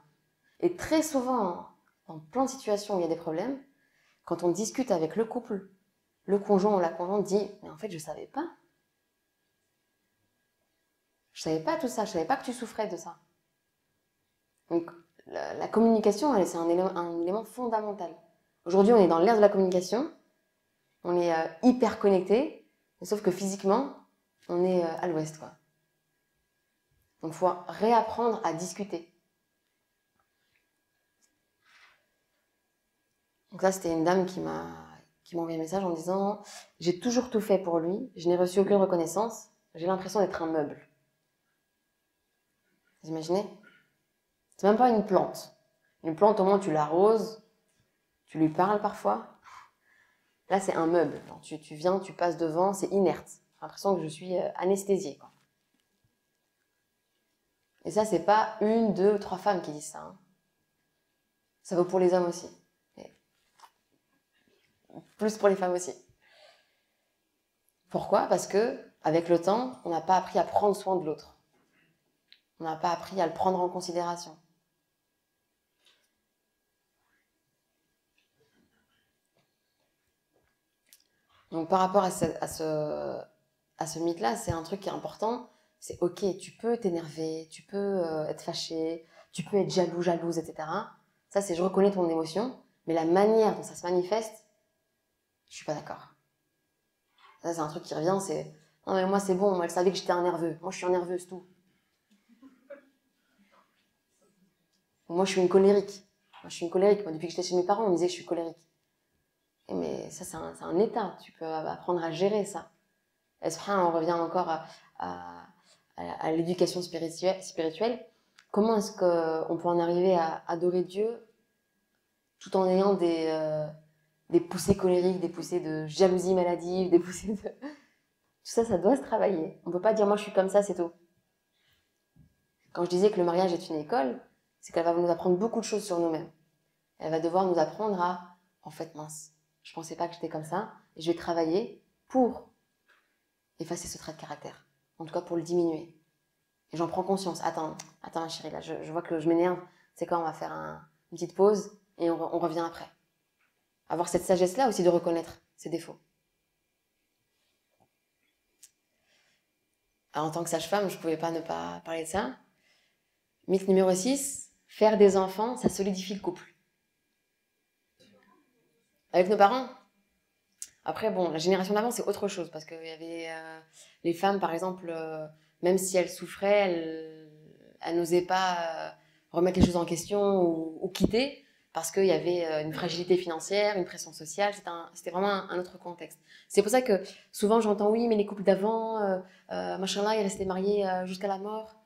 Et très souvent, dans plein de situations où il y a des problèmes, quand on discute avec le couple, le conjoint ou la conjointe dit « mais en fait, je ne savais pas. Je ne savais pas tout ça, je ne savais pas que tu souffrais de ça. » Donc, la communication, c'est un, un élément fondamental. Aujourd'hui, on est dans l'ère de la communication, on est euh, hyper connecté, sauf que physiquement, on est euh, à l'ouest, quoi. Donc, il faut réapprendre à discuter. Donc là, c'était une dame qui m'a envoyé un message en disant « J'ai toujours tout fait pour lui, je n'ai reçu aucune reconnaissance, j'ai l'impression d'être un meuble. » Vous imaginez ? C'est même pas une plante. Une plante, au moins, tu l'arroses, tu lui parles parfois. Là, c'est un meuble. Genre, tu, tu viens, tu passes devant, c'est inerte. J'ai l'impression que je suis anesthésiée, quoi. Et ça, c'est pas une, deux, trois femmes qui disent ça. Hein. Ça vaut pour les hommes aussi. Mais... plus pour les femmes aussi. Pourquoi? Parce que, avec le temps, on n'a pas appris à prendre soin de l'autre. On n'a pas appris à le prendre en considération. Donc par rapport à ce, à ce, à ce mythe-là, c'est un truc qui est important. C'est ok, tu peux t'énerver, tu peux euh, être fâché, tu peux être jaloux, jalouse, et cetera. Ça, c'est je reconnais ton émotion, mais la manière dont ça se manifeste, je suis pas d'accord. Ça, c'est un truc qui revient, c'est non mais moi c'est bon, moi, elle savait que j'étais un nerveux, moi je suis un nerveux, c'est tout. Moi, je suis une colérique. Moi, je suis une colérique. Moi, depuis que j'étais chez mes parents, on me disait que je suis colérique. Et mais ça, c'est un, un état. Tu peux apprendre à gérer ça. Et subhanallah, on revient encore à, à, à l'éducation spirituelle, spirituelle. Comment est-ce qu'on peut en arriver à adorer Dieu tout en ayant des, euh, des poussées colériques, des poussées de jalousie maladive, des poussées de... Tout ça, ça doit se travailler. On ne peut pas dire « moi, je suis comme ça, c'est tout ». Quand je disais que le mariage est une école, c'est qu'elle va nous apprendre beaucoup de choses sur nous-mêmes. Elle va devoir nous apprendre à, en fait, mince, je ne pensais pas que j'étais comme ça, et je vais travailler pour effacer ce trait de caractère, en tout cas pour le diminuer. Et j'en prends conscience. Attends, attends ma chérie, là, je, je vois que je m'énerve, c'est quand on va faire un, une petite pause, et on, on revient après. Avoir cette sagesse-là aussi de reconnaître ses défauts. Alors, en tant que sage-femme, je ne pouvais pas ne pas parler de ça. Mythe numéro six. Faire des enfants, ça solidifie le couple. Avec nos parents. Après, bon, la génération d'avant, c'est autre chose. Parce qu'il y avait euh, les femmes, par exemple, euh, même si elles souffraient, elles n'osaient pas euh, remettre les choses en question ou, ou quitter. Parce qu'il y avait euh, une fragilité financière, une pression sociale. C'était vraiment un, un autre contexte. C'est pour ça que souvent, j'entends, oui, mais les couples d'avant, euh, euh, machin-là, ils restaient mariés euh, jusqu'à la mort.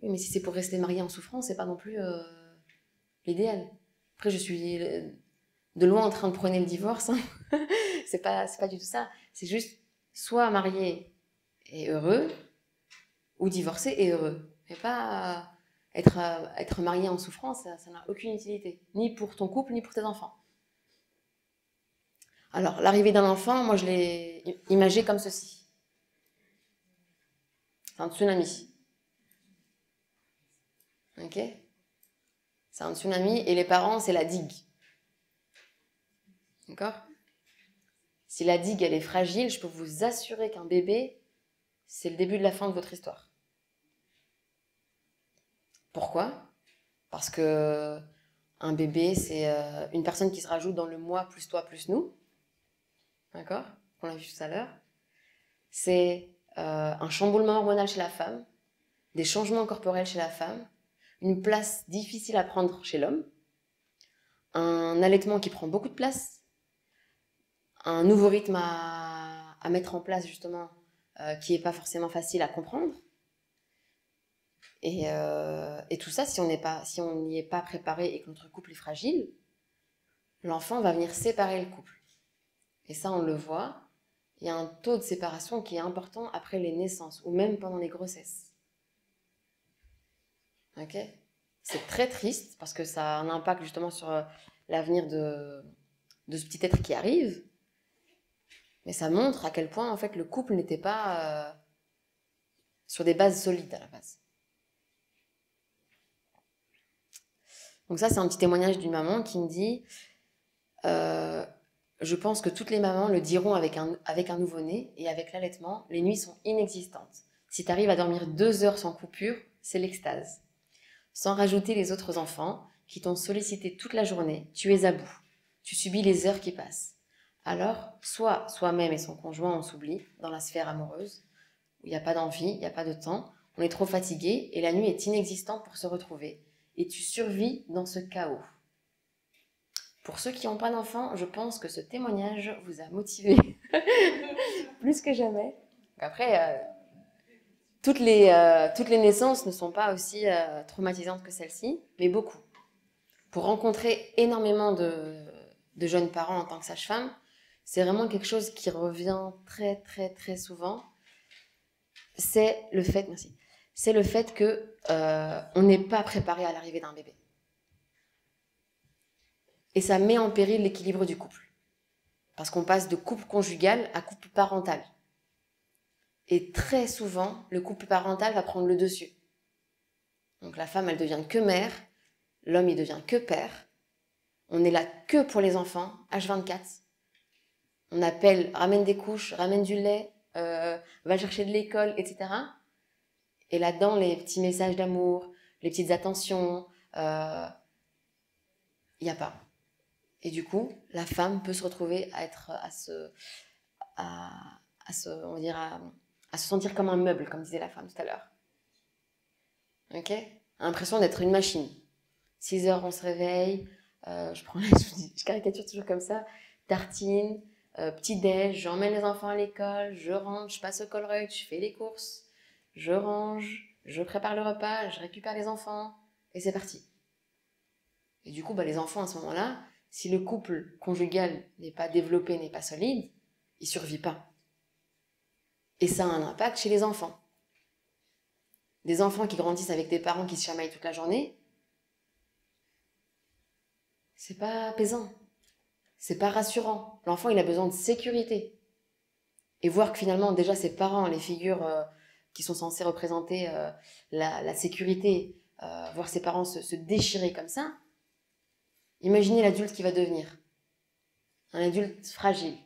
Oui, mais si c'est pour rester marié en souffrance, c'est pas non plus euh, l'idéal. Après, je suis de loin en train de prôner le divorce. Hein. c'est pas, c'est pas du tout ça. C'est juste soit marié et heureux, ou divorcé et heureux. Mais pas euh, être, euh, être marié en souffrance, ça n'a aucune utilité. Ni pour ton couple, ni pour tes enfants. Alors, l'arrivée d'un enfant, moi je l'ai imagé comme ceci. C'est un tsunami. Ok, c'est un tsunami et les parents, c'est la digue. D'accord? Si la digue, elle est fragile, je peux vous assurer qu'un bébé, c'est le début de la fin de votre histoire. Pourquoi? Parce que un bébé, c'est une personne qui se rajoute dans le moi plus toi plus nous. D'accord? On l'a vu tout à l'heure. C'est euh, un chamboulement hormonal chez la femme, des changements corporels chez la femme, une place difficile à prendre chez l'homme, un allaitement qui prend beaucoup de place, un nouveau rythme à, à mettre en place justement, euh, qui n'est pas forcément facile à comprendre. Et, euh, et tout ça, si on n'est pas, si on n'y est pas préparé et que notre couple est fragile, l'enfant va venir séparer le couple. Et ça, on le voit, il y a un taux de séparation qui est important après les naissances ou même pendant les grossesses. Okay. C'est très triste parce que ça a un impact justement sur l'avenir de, de ce petit être qui arrive. Mais ça montre à quel point en fait le couple n'était pas euh, sur des bases solides à la base. Donc ça, c'est un petit témoignage d'une maman qui me dit euh, « Je pense que toutes les mamans le diront avec un, avec un nouveau-né et avec l'allaitement, les nuits sont inexistantes. Si tu arrives à dormir deux heures sans coupure, c'est l'extase. » Sans rajouter les autres enfants qui t'ont sollicité toute la journée, tu es à bout. Tu subis les heures qui passent. Alors, soit soi-même et son conjoint on s'oublie dans la sphère amoureuse, où il n'y a pas d'envie, il n'y a pas de temps, on est trop fatigué et la nuit est inexistante pour se retrouver. Et tu survis dans ce chaos. Pour ceux qui n'ont pas d'enfants, je pense que ce témoignage vous a motivé plus que jamais. Après... Euh... Toutes les, euh, toutes les naissances ne sont pas aussi euh, traumatisantes que celle-ci, mais beaucoup. Pour rencontrer énormément de, de jeunes parents en tant que sage-femme, c'est vraiment quelque chose qui revient très, très, très souvent. C'est le fait, merci, c'est le fait que euh, on n'est pas préparé à l'arrivée d'un bébé. Et ça met en péril l'équilibre du couple. Parce qu'on passe de couple conjugal à couple parental. Et très souvent, le couple parental va prendre le dessus. Donc la femme, elle devient que mère, l'homme, il devient que père. On est là que pour les enfants, H vingt-quatre. on appelle, ramène des couches, ramène du lait, euh, va chercher de l'école, et cetera. Et là-dedans, les petits messages d'amour, les petites attentions, il euh, n'y a pas. Et du coup, la femme peut se retrouver à être, à se, à, à se, on dirait, à, à se sentir comme un meuble, comme disait la femme tout à l'heure. Ok ? L'impression d'être une machine. six heures, on se réveille, euh, je prends, la, je caricature toujours comme ça, tartine, euh, petit-déj, j'emmène les enfants à l'école, je rentre, je passe au Colruyt, je fais les courses, je range, je prépare le repas, je récupère les enfants, et c'est parti. Et du coup, bah, les enfants, à ce moment-là, si le couple conjugal n'est pas développé, n'est pas solide, il ne survit pas. Et ça a un impact chez les enfants. Des enfants qui grandissent avec des parents qui se chamaillent toute la journée, c'est pas apaisant, c'est pas rassurant. L'enfant, il a besoin de sécurité. Et voir que finalement, déjà, ses parents, les figures euh, qui sont censées représenter euh, la, la sécurité, euh, voir ses parents se, se déchirer comme ça, imaginez l'adulte qui va devenir. Un adulte fragile.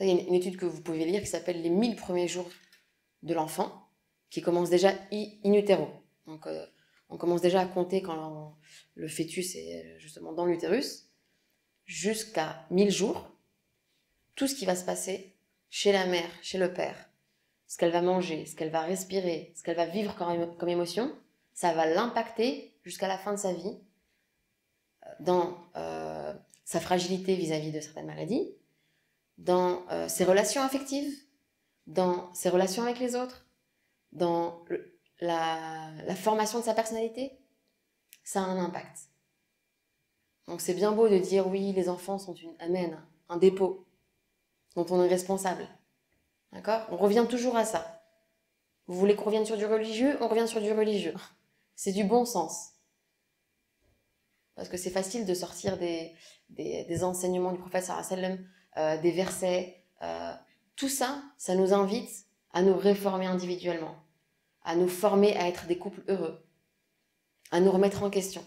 Il y a une, une étude que vous pouvez lire qui s'appelle « Les mille premiers jours de l'enfant », qui commence déjà in utero. Donc, euh, on commence déjà à compter quand on, le fœtus est justement dans l'utérus, jusqu'à mille jours, tout ce qui va se passer chez la mère, chez le père, ce qu'elle va manger, ce qu'elle va respirer, ce qu'elle va vivre comme, comme émotion, ça va l'impacter jusqu'à la fin de sa vie, dans euh, sa fragilité vis-à-vis de certaines maladies, dans euh, ses relations affectives, dans ses relations avec les autres, dans le, la, la formation de sa personnalité, ça a un impact. Donc c'est bien beau de dire oui, les enfants sont une amène, un dépôt dont on est responsable. D'accord ? On revient toujours à ça. Vous voulez qu'on revienne sur du religieux ? On revient sur du religieux. C'est du bon sens. Parce que c'est facile de sortir des, des, des enseignements du prophète Salem, euh, des versets. Euh, tout ça, ça nous invite à nous réformer individuellement, à nous former à être des couples heureux, à nous remettre en question.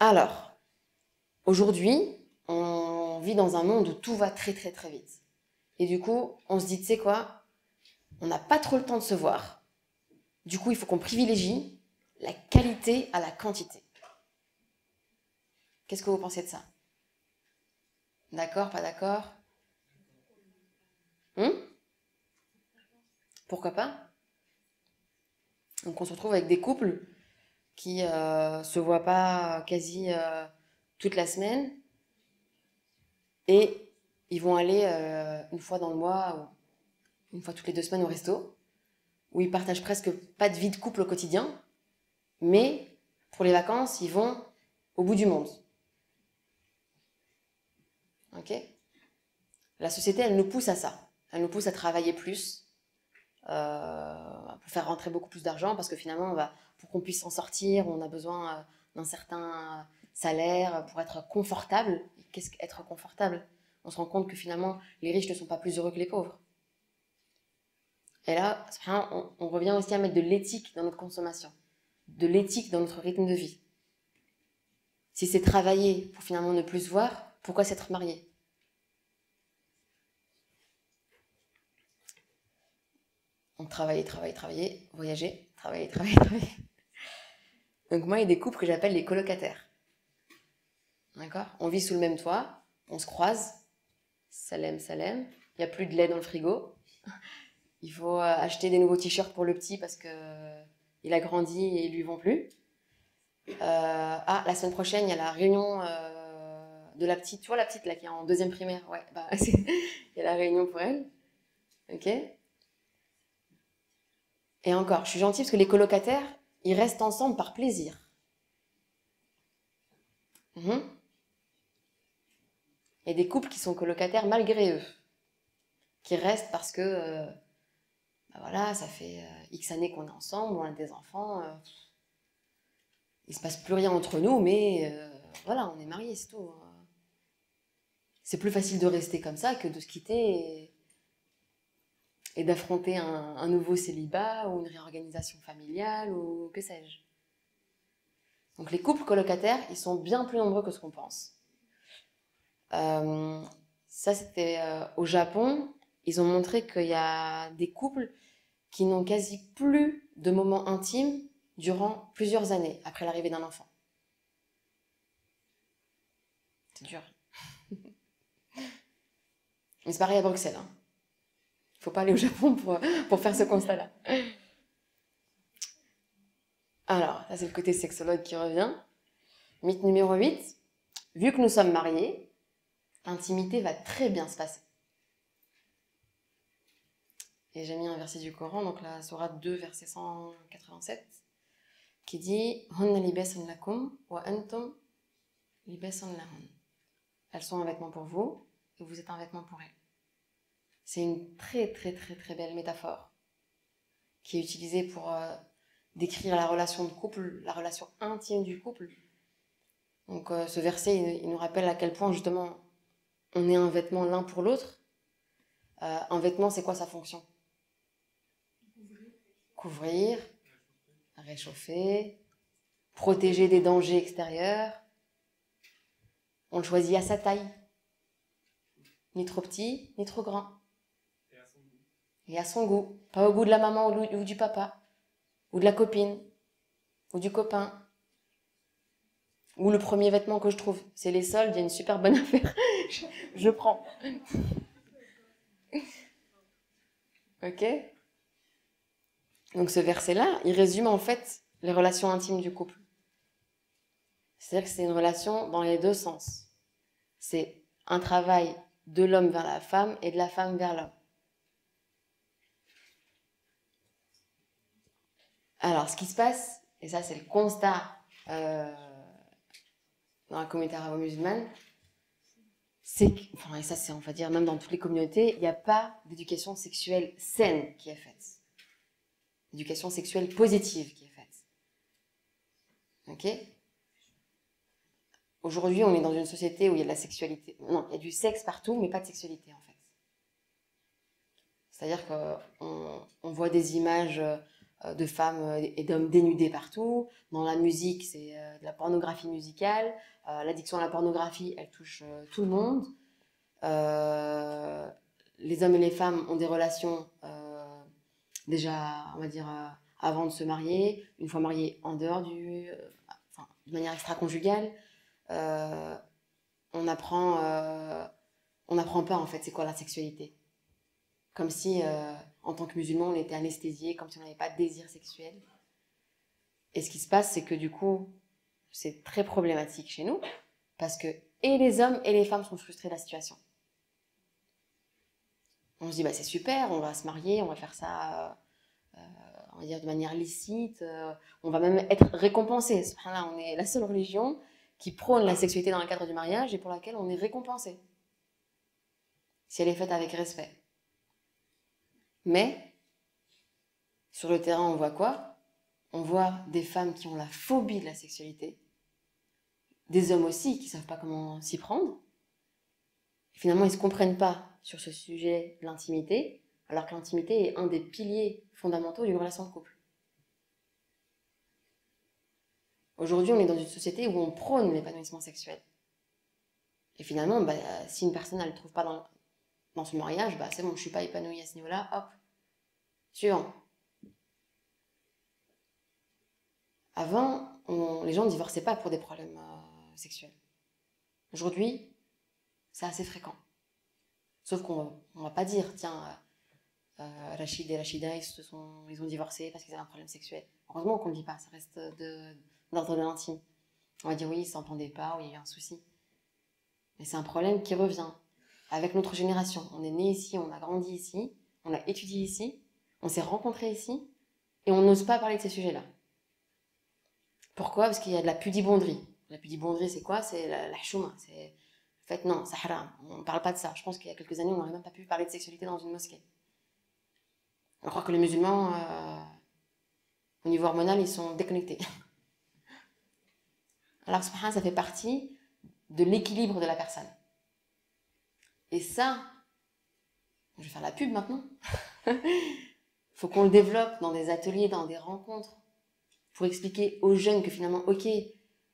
Alors, aujourd'hui, on vit dans un monde où tout va très très très vite. Et du coup, on se dit, tu sais quoi, on n'a pas trop le temps de se voir. Du coup, il faut qu'on privilégie la qualité à la quantité. Qu'est-ce que vous pensez de ça? D'accord, pas d'accord? Hum? Pourquoi pas? Donc on se retrouve avec des couples qui ne euh, se voient pas quasi euh, toute la semaine et ils vont aller euh, une fois dans le mois ou une fois toutes les deux semaines au resto, où ils partagent presque pas de vie de couple au quotidien, mais pour les vacances, ils vont au bout du monde. Ok? La société, elle nous pousse à ça. Elle nous pousse à travailler plus, euh, pour faire rentrer beaucoup plus d'argent, parce que finalement, on va, pour qu'on puisse s'en sortir, on a besoin d'un certain salaire pour être confortable. Qu'est-ce qu'être confortable? On se rend compte que finalement, les riches ne sont pas plus heureux que les pauvres. Et là, on, on revient aussi à mettre de l'éthique dans notre consommation, de l'éthique dans notre rythme de vie. Si c'est travailler pour finalement ne plus se voir, pourquoi s'être marié? On travaille, travaille, travailler, voyager, travailler, travailler, travailler. Donc moi, il y a des couples que j'appelle les colocataires. D'accord? On vit sous le même toit, on se croise, Salem, Salem, il n'y a plus de lait dans le frigo. Il faut acheter des nouveaux t-shirts pour le petit parce qu'il a grandi et ils ne lui vont plus. Euh, ah, la semaine prochaine, il y a la réunion euh, de la petite, tu vois la petite là qui est en deuxième primaire, ouais, bah, il y a la réunion pour elle. Ok. Et encore, je suis gentille parce que les colocataires, ils restent ensemble par plaisir. Mmh. Il y a des couples qui sont colocataires malgré eux, qui restent parce que... Euh, voilà, ça fait euh, X années qu'on est ensemble, on a des enfants, euh, il se passe plus rien entre nous, mais euh, voilà, on est mariés, c'est tout. Hein. C'est plus facile de rester comme ça que de se quitter et, et d'affronter un, un nouveau célibat ou une réorganisation familiale ou que sais-je. Donc les couples colocataires, ils sont bien plus nombreux que ce qu'on pense. Euh, ça, c'était euh, au Japon. Ils ont montré qu'il y a des couples qui n'ont quasi plus de moments intimes durant plusieurs années après l'arrivée d'un enfant. C'est dur. Mais c'est pareil à Bruxelles. Hein. Faut pas aller au Japon pour, pour faire ce constat-là. Alors, là c'est le côté sexologue qui revient. Mythe numéro huit. Vu que nous sommes mariés, l'intimité va très bien se passer. Et j'ai mis un verset du Coran, donc la Soura deux, verset cent quatre-vingt-sept, qui dit « Hunna libasun lakum wa antum libasun lahun » Elles sont un vêtement pour vous, et vous êtes un vêtement pour elles. C'est une très très très très belle métaphore qui est utilisée pour euh, décrire la relation de couple, la relation intime du couple. Donc euh, ce verset, il, il nous rappelle à quel point justement on est un vêtement l'un pour l'autre. Euh, un vêtement, c'est quoi sa fonction? Couvrir, réchauffer, protéger des dangers extérieurs. On le choisit à sa taille. Ni trop petit, ni trop grand. Et à son goût. Et à son goût. Pas au goût de la maman ou du papa, ou de la copine, ou du copain. Ou le premier vêtement que je trouve. C'est les soldes, il y a une super bonne affaire. je, je prends. Ok? Donc ce verset-là, il résume en fait les relations intimes du couple. C'est-à-dire que c'est une relation dans les deux sens. C'est un travail de l'homme vers la femme et de la femme vers l'homme. Alors, ce qui se passe, et ça c'est le constat euh, dans la communauté arabo-musulmane, c'est que, enfin, et ça c'est, on va dire, même dans toutes les communautés, il n'y a pas d'éducation sexuelle saine qui est faite. Éducation sexuelle positive qui est faite. Ok ? Aujourd'hui, on est dans une société où il y a de la sexualité. Non, il y a du sexe partout, mais pas de sexualité, en fait. C'est-à-dire qu'on on voit des images de femmes et d'hommes dénudés partout. Dans la musique, c'est de la pornographie musicale. L'addiction à la pornographie, elle touche tout le monde. Euh, les hommes et les femmes ont des relations, euh, déjà, on va dire, avant de se marier, une fois mariés en dehors du... Euh, enfin, de manière extra-conjugale. Euh, on apprend euh, on n'apprend pas en fait c'est quoi la sexualité, comme si euh, en tant que musulman on était anesthésié, comme si on n'avait pas de désir sexuel. Et ce qui se passe, c'est que du coup c'est très problématique chez nous, parce que et les hommes et les femmes sont frustrés de la situation. On se dit bah c'est super, on va se marier, on va faire ça euh, on va dire de manière licite, euh, on va même être récompensé. Subhanallah, on est la seule religion qui prône la sexualité dans le cadre du mariage et pour laquelle on est récompensé si elle est faite avec respect. Mais, sur le terrain, on voit quoi? On voit des femmes qui ont la phobie de la sexualité, des hommes aussi qui ne savent pas comment s'y prendre. Finalement, ils ne se comprennent pas sur ce sujet de l'intimité, alors que l'intimité est un des piliers fondamentaux d'une relation de couple. Aujourd'hui, on est dans une société où on prône l'épanouissement sexuel. Et finalement, bah, si une personne ne le trouve pas dans, dans son mariage, bah, c'est bon, je ne suis pas épanouie à ce niveau-là, hop, suivant. Avant, on, les gens ne divorçaient pas pour des problèmes euh, sexuels. Aujourd'hui, c'est assez fréquent. Sauf qu'on ne va pas dire, tiens, euh, Rachid et Rachida, ils, se sont, ils ont divorcé parce qu'ils avaient un problème sexuel. Heureusement qu'on ne le dit pas, ça reste de... d'ordre de l'intime. On va dire oui, ils ne s'entendaient pas, oui, il y a eu un souci. Mais c'est un problème qui revient avec notre génération. On est né ici, on a grandi ici, on a étudié ici, on s'est rencontrés ici, et on n'ose pas parler de ces sujets-là. Pourquoi? Parce qu'il y a de la pudibonderie. La pudibonderie, c'est quoi? C'est la, la chouma. C'est... En fait, non, ça haram. On ne parle pas de ça. Je pense qu'il y a quelques années, on n'aurait même pas pu parler de sexualité dans une mosquée. On croit que les musulmans, euh, au niveau hormonal, ils sont déconnectés. Alors, subhanallah, ça fait partie de l'équilibre de la personne. Et ça, je vais faire la pub maintenant. Faut qu'on le développe dans des ateliers, dans des rencontres, pour expliquer aux jeunes que finalement, ok,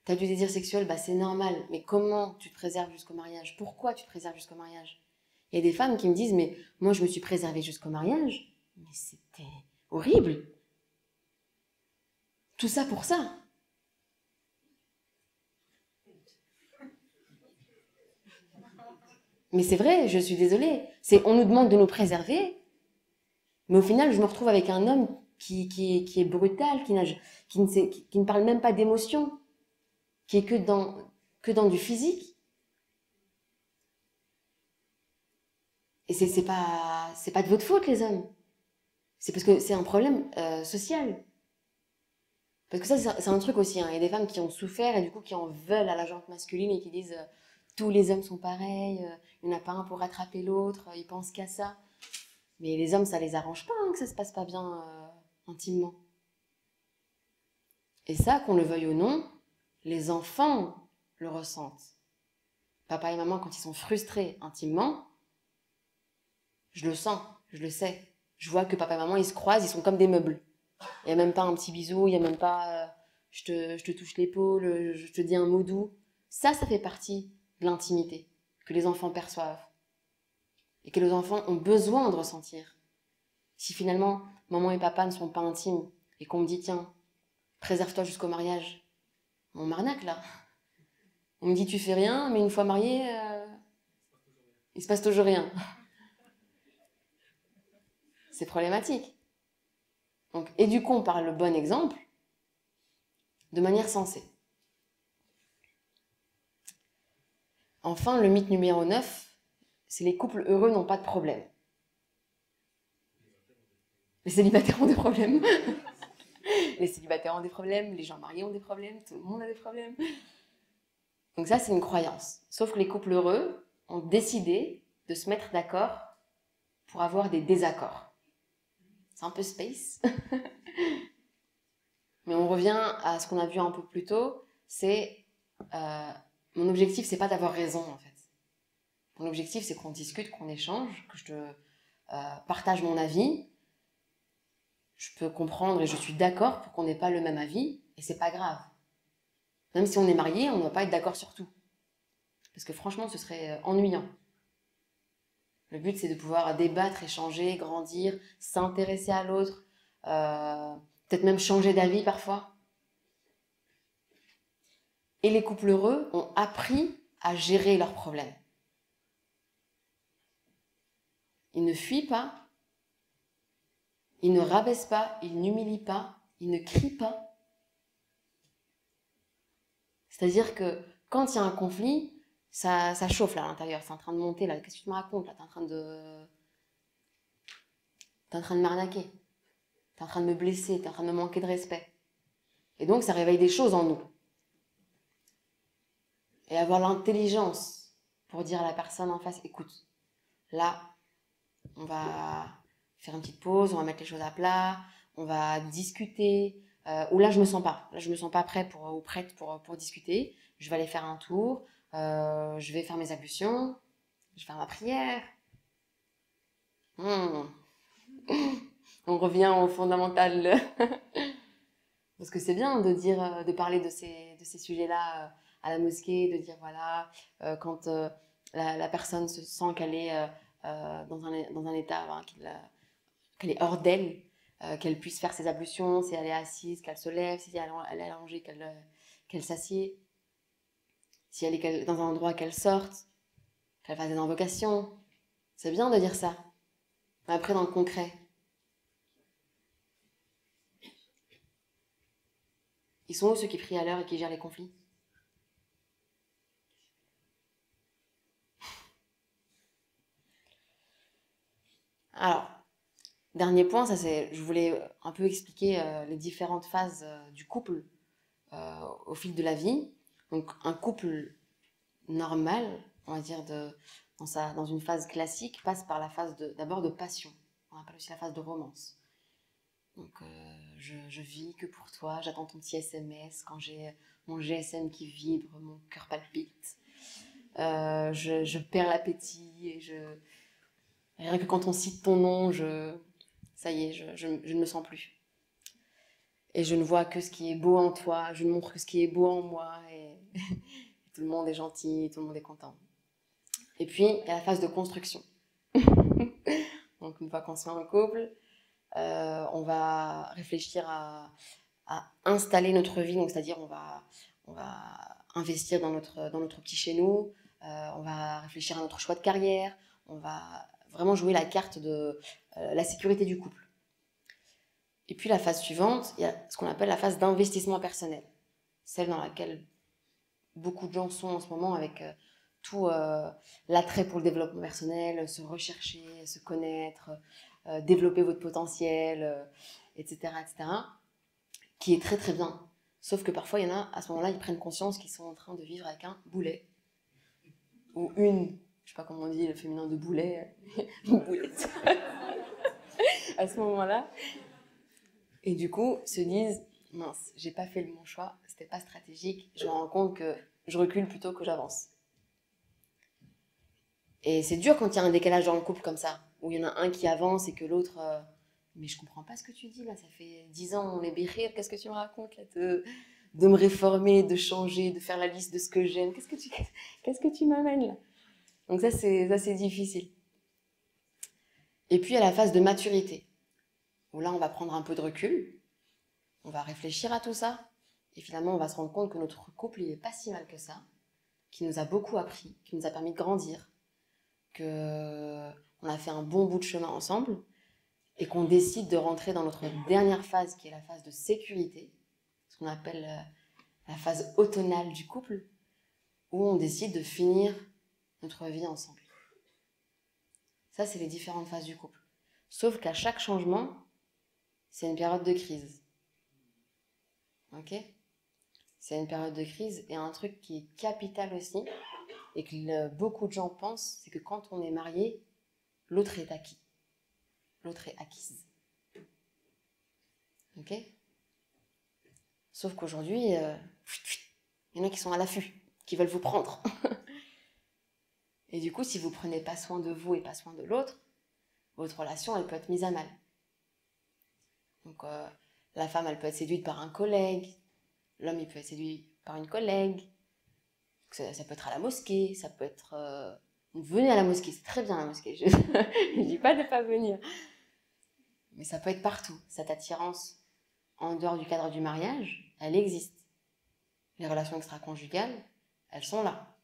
T'as du désir sexuel, bah c'est normal. Mais comment tu te préserves jusqu'au mariage? Pourquoi tu te préserves jusqu'au mariage? Il y a des femmes qui me disent, mais moi je me suis préservée jusqu'au mariage. Mais c'était horrible. Tout ça pour ça. Mais c'est vrai, je suis désolée. On nous demande de nous préserver, mais au final, je me retrouve avec un homme qui, qui, qui est brutal, qui, qui, ne sait, qui, qui ne parle même pas d'émotion, qui est que dans, que dans du physique. Et c'est c'est pas, c'est pas de votre faute, les hommes. C'est parce que c'est un problème euh, social. Parce que ça, c'est un truc aussi. Hein. Il y a des femmes qui ont souffert et du coup qui en veulent à la gente masculine et qui disent euh, « tous les hommes sont pareils, euh, il n'y en a pas un pour rattraper l'autre, euh, ils pensent qu'à ça ». Mais les hommes, ça les arrange pas hein, que ça se passe pas bien euh, intimement. Et ça, qu'on le veuille ou non, les enfants le ressentent. Papa et maman, quand ils sont frustrés intimement, je le sens, je le sais. Je vois que papa et maman, ils se croisent, ils sont comme des meubles. Il n'y a même pas un petit bisou, il n'y a même pas euh, je, te, je te touche l'épaule, je te dis un mot doux. Ça, ça fait partie de l'intimité que les enfants perçoivent. Et que les enfants ont besoin de ressentir. Si finalement, maman et papa ne sont pas intimes, et qu'on me dit, tiens, préserve-toi jusqu'au mariage, on m'arnaque là. On me dit, tu fais rien, mais une fois marié, euh, il se passe toujours rien. C'est problématique. Donc, éduquons par le bon exemple, de manière sensée. Enfin, le mythe numéro neuf, c'est les couples heureux n'ont pas de problème. Les célibataires ont des problèmes. Les célibataires ont des problèmes, les gens mariés ont des problèmes, tout le monde a des problèmes. Donc ça, c'est une croyance. Sauf que les couples heureux ont décidé de se mettre d'accord pour avoir des désaccords. C'est un peu space. Mais on revient à ce qu'on a vu un peu plus tôt, c'est... Euh, mon objectif, c'est pas d'avoir raison, en fait. Mon objectif, c'est qu'on discute, qu'on échange, que je te euh, partage mon avis. Je peux comprendre et je suis d'accord pour qu'on n'ait pas le même avis, et c'est pas grave. Même si on est marié, on ne va pas être d'accord sur tout. Parce que franchement, ce serait ennuyant. Le but, c'est de pouvoir débattre, échanger, grandir, s'intéresser à l'autre, euh, peut-être même changer d'avis parfois. Et les couples heureux ont appris à gérer leurs problèmes. Ils ne fuient pas, ils ne rabaissent pas, ils n'humilient pas, ils ne crient pas. C'est-à-dire que quand il y a un conflit, ça, ça chauffe là à l'intérieur, c'est en train de monter là. Qu'est-ce que tu me racontes là? T'es en train de... T'es en train de m'arnaquer, t'es en train de me blesser, t'es en train de me manquer de respect. Et donc ça réveille des choses en nous. Et avoir l'intelligence pour dire à la personne en face, écoute, là... on va faire une petite pause, on va mettre les choses à plat, on va discuter. Euh, ou là, je ne me sens pas. Là, je ne me sens pas prêt pour, ou prête pour, pour discuter. Je vais aller faire un tour, euh, je vais faire mes ablutions, je vais faire ma prière. Mmh. On revient au fondamental. Parce que c'est bien de, dire, de parler de ces, de ces sujets-là à la mosquée, de dire, voilà, euh, quand euh, la, la personne se sent qu'elle est... Euh, Euh, dans, un, dans un état hein, qu'elle qu'elle est hors d'elle, euh, qu'elle puisse faire ses ablutions, si elle est assise, qu'elle se lève, si elle, elle est allongée, qu'elle euh, qu'elle s'assied, si elle est dans un endroit qu'elle sorte, qu'elle fasse des invocations. C'est bien de dire ça. Mais après, dans le concret, ils sont où ceux qui prient à l'heure et qui gèrent les conflits? Alors, dernier point, ça c'est, je voulais un peu expliquer euh, les différentes phases euh, du couple euh, au fil de la vie. Donc, un couple normal, on va dire, de, dans, sa, dans une phase classique, passe par la phase d'abord de, de passion. On appelle aussi la phase de romance. Donc, euh, je, je vis que pour toi, j'attends ton petit S M S, quand j'ai mon G S M qui vibre, mon cœur palpite, euh, je, je perds l'appétit et je... Et rien que quand on cite ton nom, je... ça y est, je, je, je ne me sens plus. Et je ne vois que ce qui est beau en toi, je ne montre que ce qui est beau en moi. Et tout le monde est gentil, tout le monde est content. Et puis, il y a la phase de construction. Donc, une fois qu'on se met en couple, euh, on va réfléchir à, à installer notre vie. Donc, c'est-à-dire, on va, on va investir dans notre, dans notre petit chez nous. Euh, on va réfléchir à notre choix de carrière. On va vraiment jouer la carte de euh, la sécurité du couple. Et puis la phase suivante, il y a ce qu'on appelle la phase d'investissement personnel. Celle dans laquelle beaucoup de gens sont en ce moment avec euh, tout euh, l'attrait pour le développement personnel, se rechercher, se connaître, euh, développer votre potentiel, euh, et cetera, et cetera. Qui est très très bien. Sauf que parfois, il y en a, à ce moment-là, ils prennent conscience qu'ils sont en train de vivre avec un boulet. Ou une, je ne sais pas comment on dit, le féminin de boulet. Boulette. À ce moment-là... Et du coup, se disent, mince, j'ai pas fait le bon choix, c'était pas stratégique, je me rends compte que je recule plutôt que j'avance. Et c'est dur quand il y a un décalage dans le couple comme ça, où il y en a un qui avance et que l'autre, euh, mais je comprends pas ce que tu dis là, ça fait dix ans, on est béré, qu'est-ce que tu me racontes là, de, de me réformer, de changer, de faire la liste de ce que j'aime, qu'est-ce que tu, qu'est-ce que tu m'amènes là? Donc ça, c'est assez difficile. Et puis, il y a la phase de maturité. Où là, on va prendre un peu de recul, on va réfléchir à tout ça, et finalement, on va se rendre compte que notre couple, il n'est pas si mal que ça, qu'il nous a beaucoup appris, qu'il nous a permis de grandir, qu'on a fait un bon bout de chemin ensemble, et qu'on décide de rentrer dans notre dernière phase, qui est la phase de sécurité, ce qu'on appelle la phase automnale du couple, où on décide de finir notre vie ensemble. Ça, c'est les différentes phases du couple. Sauf qu'à chaque changement, c'est une période de crise. Ok? C'est une période de crise et un truc qui est capital aussi et que le, beaucoup de gens pensent, c'est que quand on est marié, l'autre est acquis. L'autre est acquise. Ok? Sauf qu'aujourd'hui, euh, il y en a qui sont à l'affût, qui veulent vous prendre. Et du coup, si vous ne prenez pas soin de vous et pas soin de l'autre, votre relation, elle peut être mise à mal. Donc, euh, la femme, elle peut être séduite par un collègue. L'homme, il peut être séduit par une collègue. Ça, ça peut être à la mosquée, ça peut être... Euh... Venez à la mosquée, c'est très bien la mosquée. Je ne dis pas de ne pas venir. Mais ça peut être partout. Cette attirance, en dehors du cadre du mariage, elle existe. Les relations extra-conjugales, elles sont là.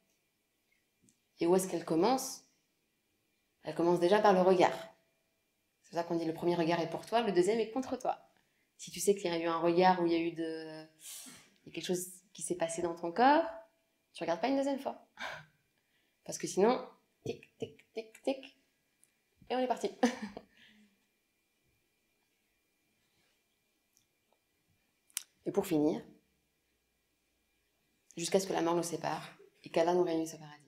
Et où est-ce qu'elles commencent? Elles commencent déjà par le regard. C'est pour ça qu'on dit le premier regard est pour toi, le deuxième est contre toi. Si tu sais qu'il y a eu un regard où il y a eu de... il y a quelque chose qui s'est passé dans ton corps, tu ne regardes pas une deuxième fois. Parce que sinon, tic, tic, tic, tic, et on est parti. Et pour finir, jusqu'à ce que la mort nous sépare et qu'Allah nous réunisse au paradis.